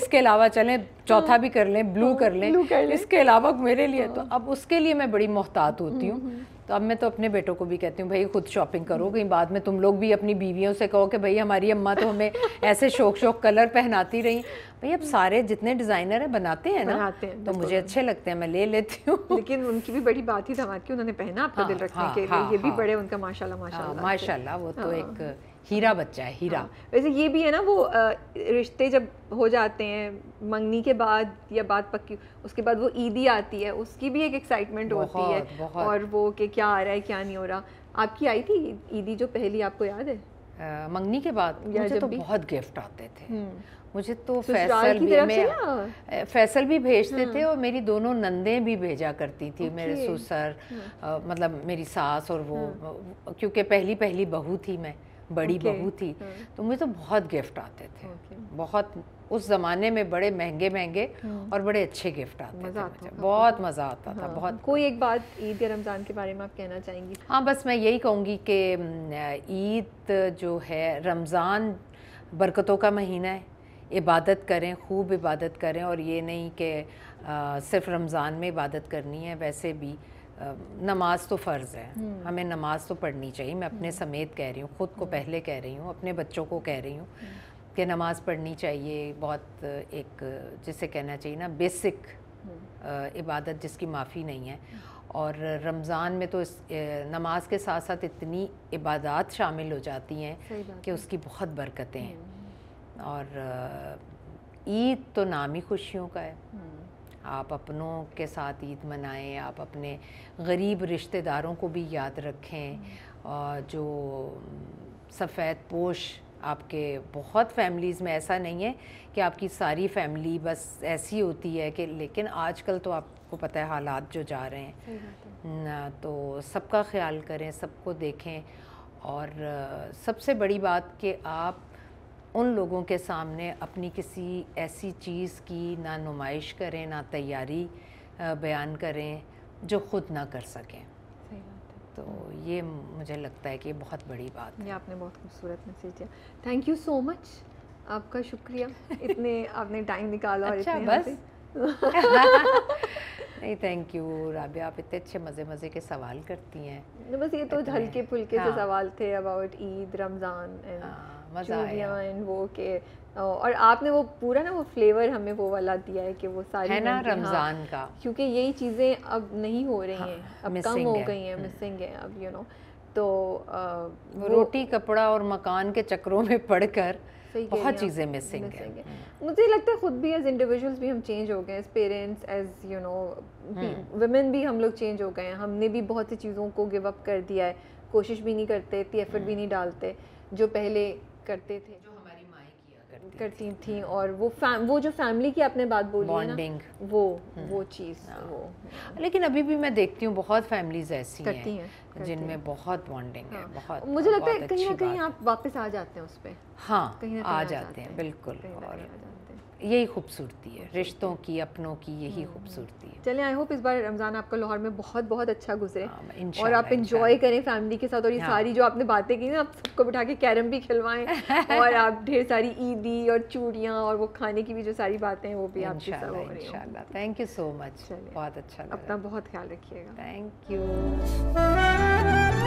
इसके अलावा चलें चौथा भी कर लें, ब्लू कर लें, इसके अलावा मेरे लिए। तो अब उसके लिए मैं बड़ी मोहतात होती हूँ तो अब मैं तो अपने बेटों को भी कहती हूँ भाई खुद शॉपिंग करो, कहीं बाद में तुम लोग भी अपनी बीवियों से कहो कि भाई हमारी अम्मा तो हमें ऐसे शौक शौक कलर पहनाती रही। भाई अब सारे जितने डिज़ाइनर हैं बनाते हैं ना, तो मुझे अच्छे लगते हैं मैं ले लेती हूँ। लेकिन उनकी भी बड़ी बात ही धमाके उन्होंने पहना आपका दिल रखने के लिए, ये भी बड़े उनका माशाल्लाह माशाल्लाह माशाल्लाह, वो तो एक हीरा बच्चा है, हीरा। वैसे ये भी है ना वो रिश्ते जब हो जाते हैं मंगनी के बाद या बात पक्की, उसके बाद वो ईदी आती है, उसकी भी एक एक्साइटमेंट होती है बहुत। और वो कि क्या आ रहा है क्या नहीं हो रहा। आपकी आई थी ईदी जो पहली, आपको याद है? मंगनी के बाद मुझे तो बहुत गिफ्ट आते थे, मुझे तो फैसल भी भेजते थे और मेरी दोनों नंदें भी भेजा करती थी, मेरे ससुर मतलब मेरी सास और वो, क्योंकि पहली पहली बहू थी मैं, बड़ी बहू थी, तो मुझे तो बहुत गिफ्ट आते थे बहुत। उस ज़माने में बड़े महंगे महंगे और बड़े अच्छे गिफ्ट आते थे, बहुत मज़ा आता था बहुत। कोई एक बात ईद या रमज़ान के बारे में आप कहना चाहेंगी? हाँ बस मैं यही कहूँगी कि ईद जो है, रमज़ान बरकतों का महीना है, इबादत करें, खूब इबादत करें। और ये नहीं कि सिर्फ रमज़ान में इबादत करनी है, वैसे भी नमाज तो फ़र्ज़ है, हमें नमाज तो पढ़नी चाहिए। मैं अपने समेत कह रही हूँ, ख़ुद को पहले कह रही हूँ, अपने बच्चों को कह रही हूँ कि नमाज़ पढ़नी चाहिए। बहुत एक जिसे कहना चाहिए ना बेसिक इबादत जिसकी माफ़ी नहीं है। और रमज़ान में तो नमाज के साथ साथ इतनी इबादत शामिल हो जाती हैं कि उसकी बहुत बरकतें हैं। और ईद तो नाम ही खुशियों का है, आप अपनों के साथ ईद मनाएं, आप अपने गरीब रिश्तेदारों को भी याद रखें। और जो सफ़ेद पोश आपके बहुत फैमिलीज़ में, ऐसा नहीं है कि आपकी सारी फैमिली बस ऐसी होती है कि, लेकिन आजकल तो आपको पता है हालात जो जा रहे हैं, तो सबका ख्याल करें, सबको देखें। और सबसे बड़ी बात कि आप उन लोगों के सामने अपनी किसी ऐसी चीज़ की ना नुमाइश करें, ना तैयारी बयान करें जो ख़ुद ना कर सकें। सही बात है। तो ये मुझे लगता है कि बहुत बड़ी बात है। ये आपने बहुत खूबसूरत मैसेज दिया, थैंक यू सो मच, आपका शुक्रिया, इतने आपने टाइम निकाला। और अच्छा, इतने बस नहीं, थैंक यू राबिया, आप इतने अच्छे मज़े के सवाल करती हैं। बस ये तो हल्के फुल्के से सवाल थे अबाउट ईद, रमज़ान एंड मज़ा आया वो के। और आपने वो पूरा ना वो फ्लेवर हमें वो वाला दिया है कि वो सारी है ना रमज़ान का, क्योंकि यही चीज़ें अब नहीं हो रही हैं, अब कम हो गई हैं, मिसिंग हैं अब, यू नो। तो रोटी कपड़ा और मकान के चक्रों में पड़कर बहुत चीज़ें मिसिंग हैं। मुझे लगता है ख़ुद भी एज इंडिविजुअल्स भी हम चेंज हो गए, as parents, as you know women भी हम लोग चेंज हो गए हैं। हमने भी बहुत सी चीज़ों को गिव अप कर दिया है, कोशिश भी नहीं करते, इतनी एफर्ट भी नहीं डालते जो पहले करते थे, जो हमारी माएँ किया करती थी। और वो जो फैमिली की आपने बात बोली बॉन्डिंग, वो चीज़ वो। लेकिन अभी भी मैं देखती हूँ बहुत फैमिलीज ऐसी हैं जिनमें बहुत बॉन्डिंग है, बहुत। मुझे लगता है कहीं ना कहीं आप वापस आ जाते हैं उस पर। हाँ, कहीं आ जाते हैं बिल्कुल, और यही खूबसूरती है रिश्तों की, अपनों की, यही खूबसूरती है। चलें, आई होप इस बार रमज़ान आपका लाहौर में बहुत बहुत अच्छा गुजरे और आप इंजॉय करें फैमिली के साथ। और ये सारी जो आपने बातें की ना, आप सबको बिठा के कैरम भी खिलवाएं और आप ढेर सारी ईदी और चूड़ियाँ और वो खाने की भी जो सारी बातें हैं वो भी आपके साथ। इंशाल्लाह, थैंक यू सो मच, बहुत अच्छा, अपना बहुत ख्याल रखिएगा, थैंक यू।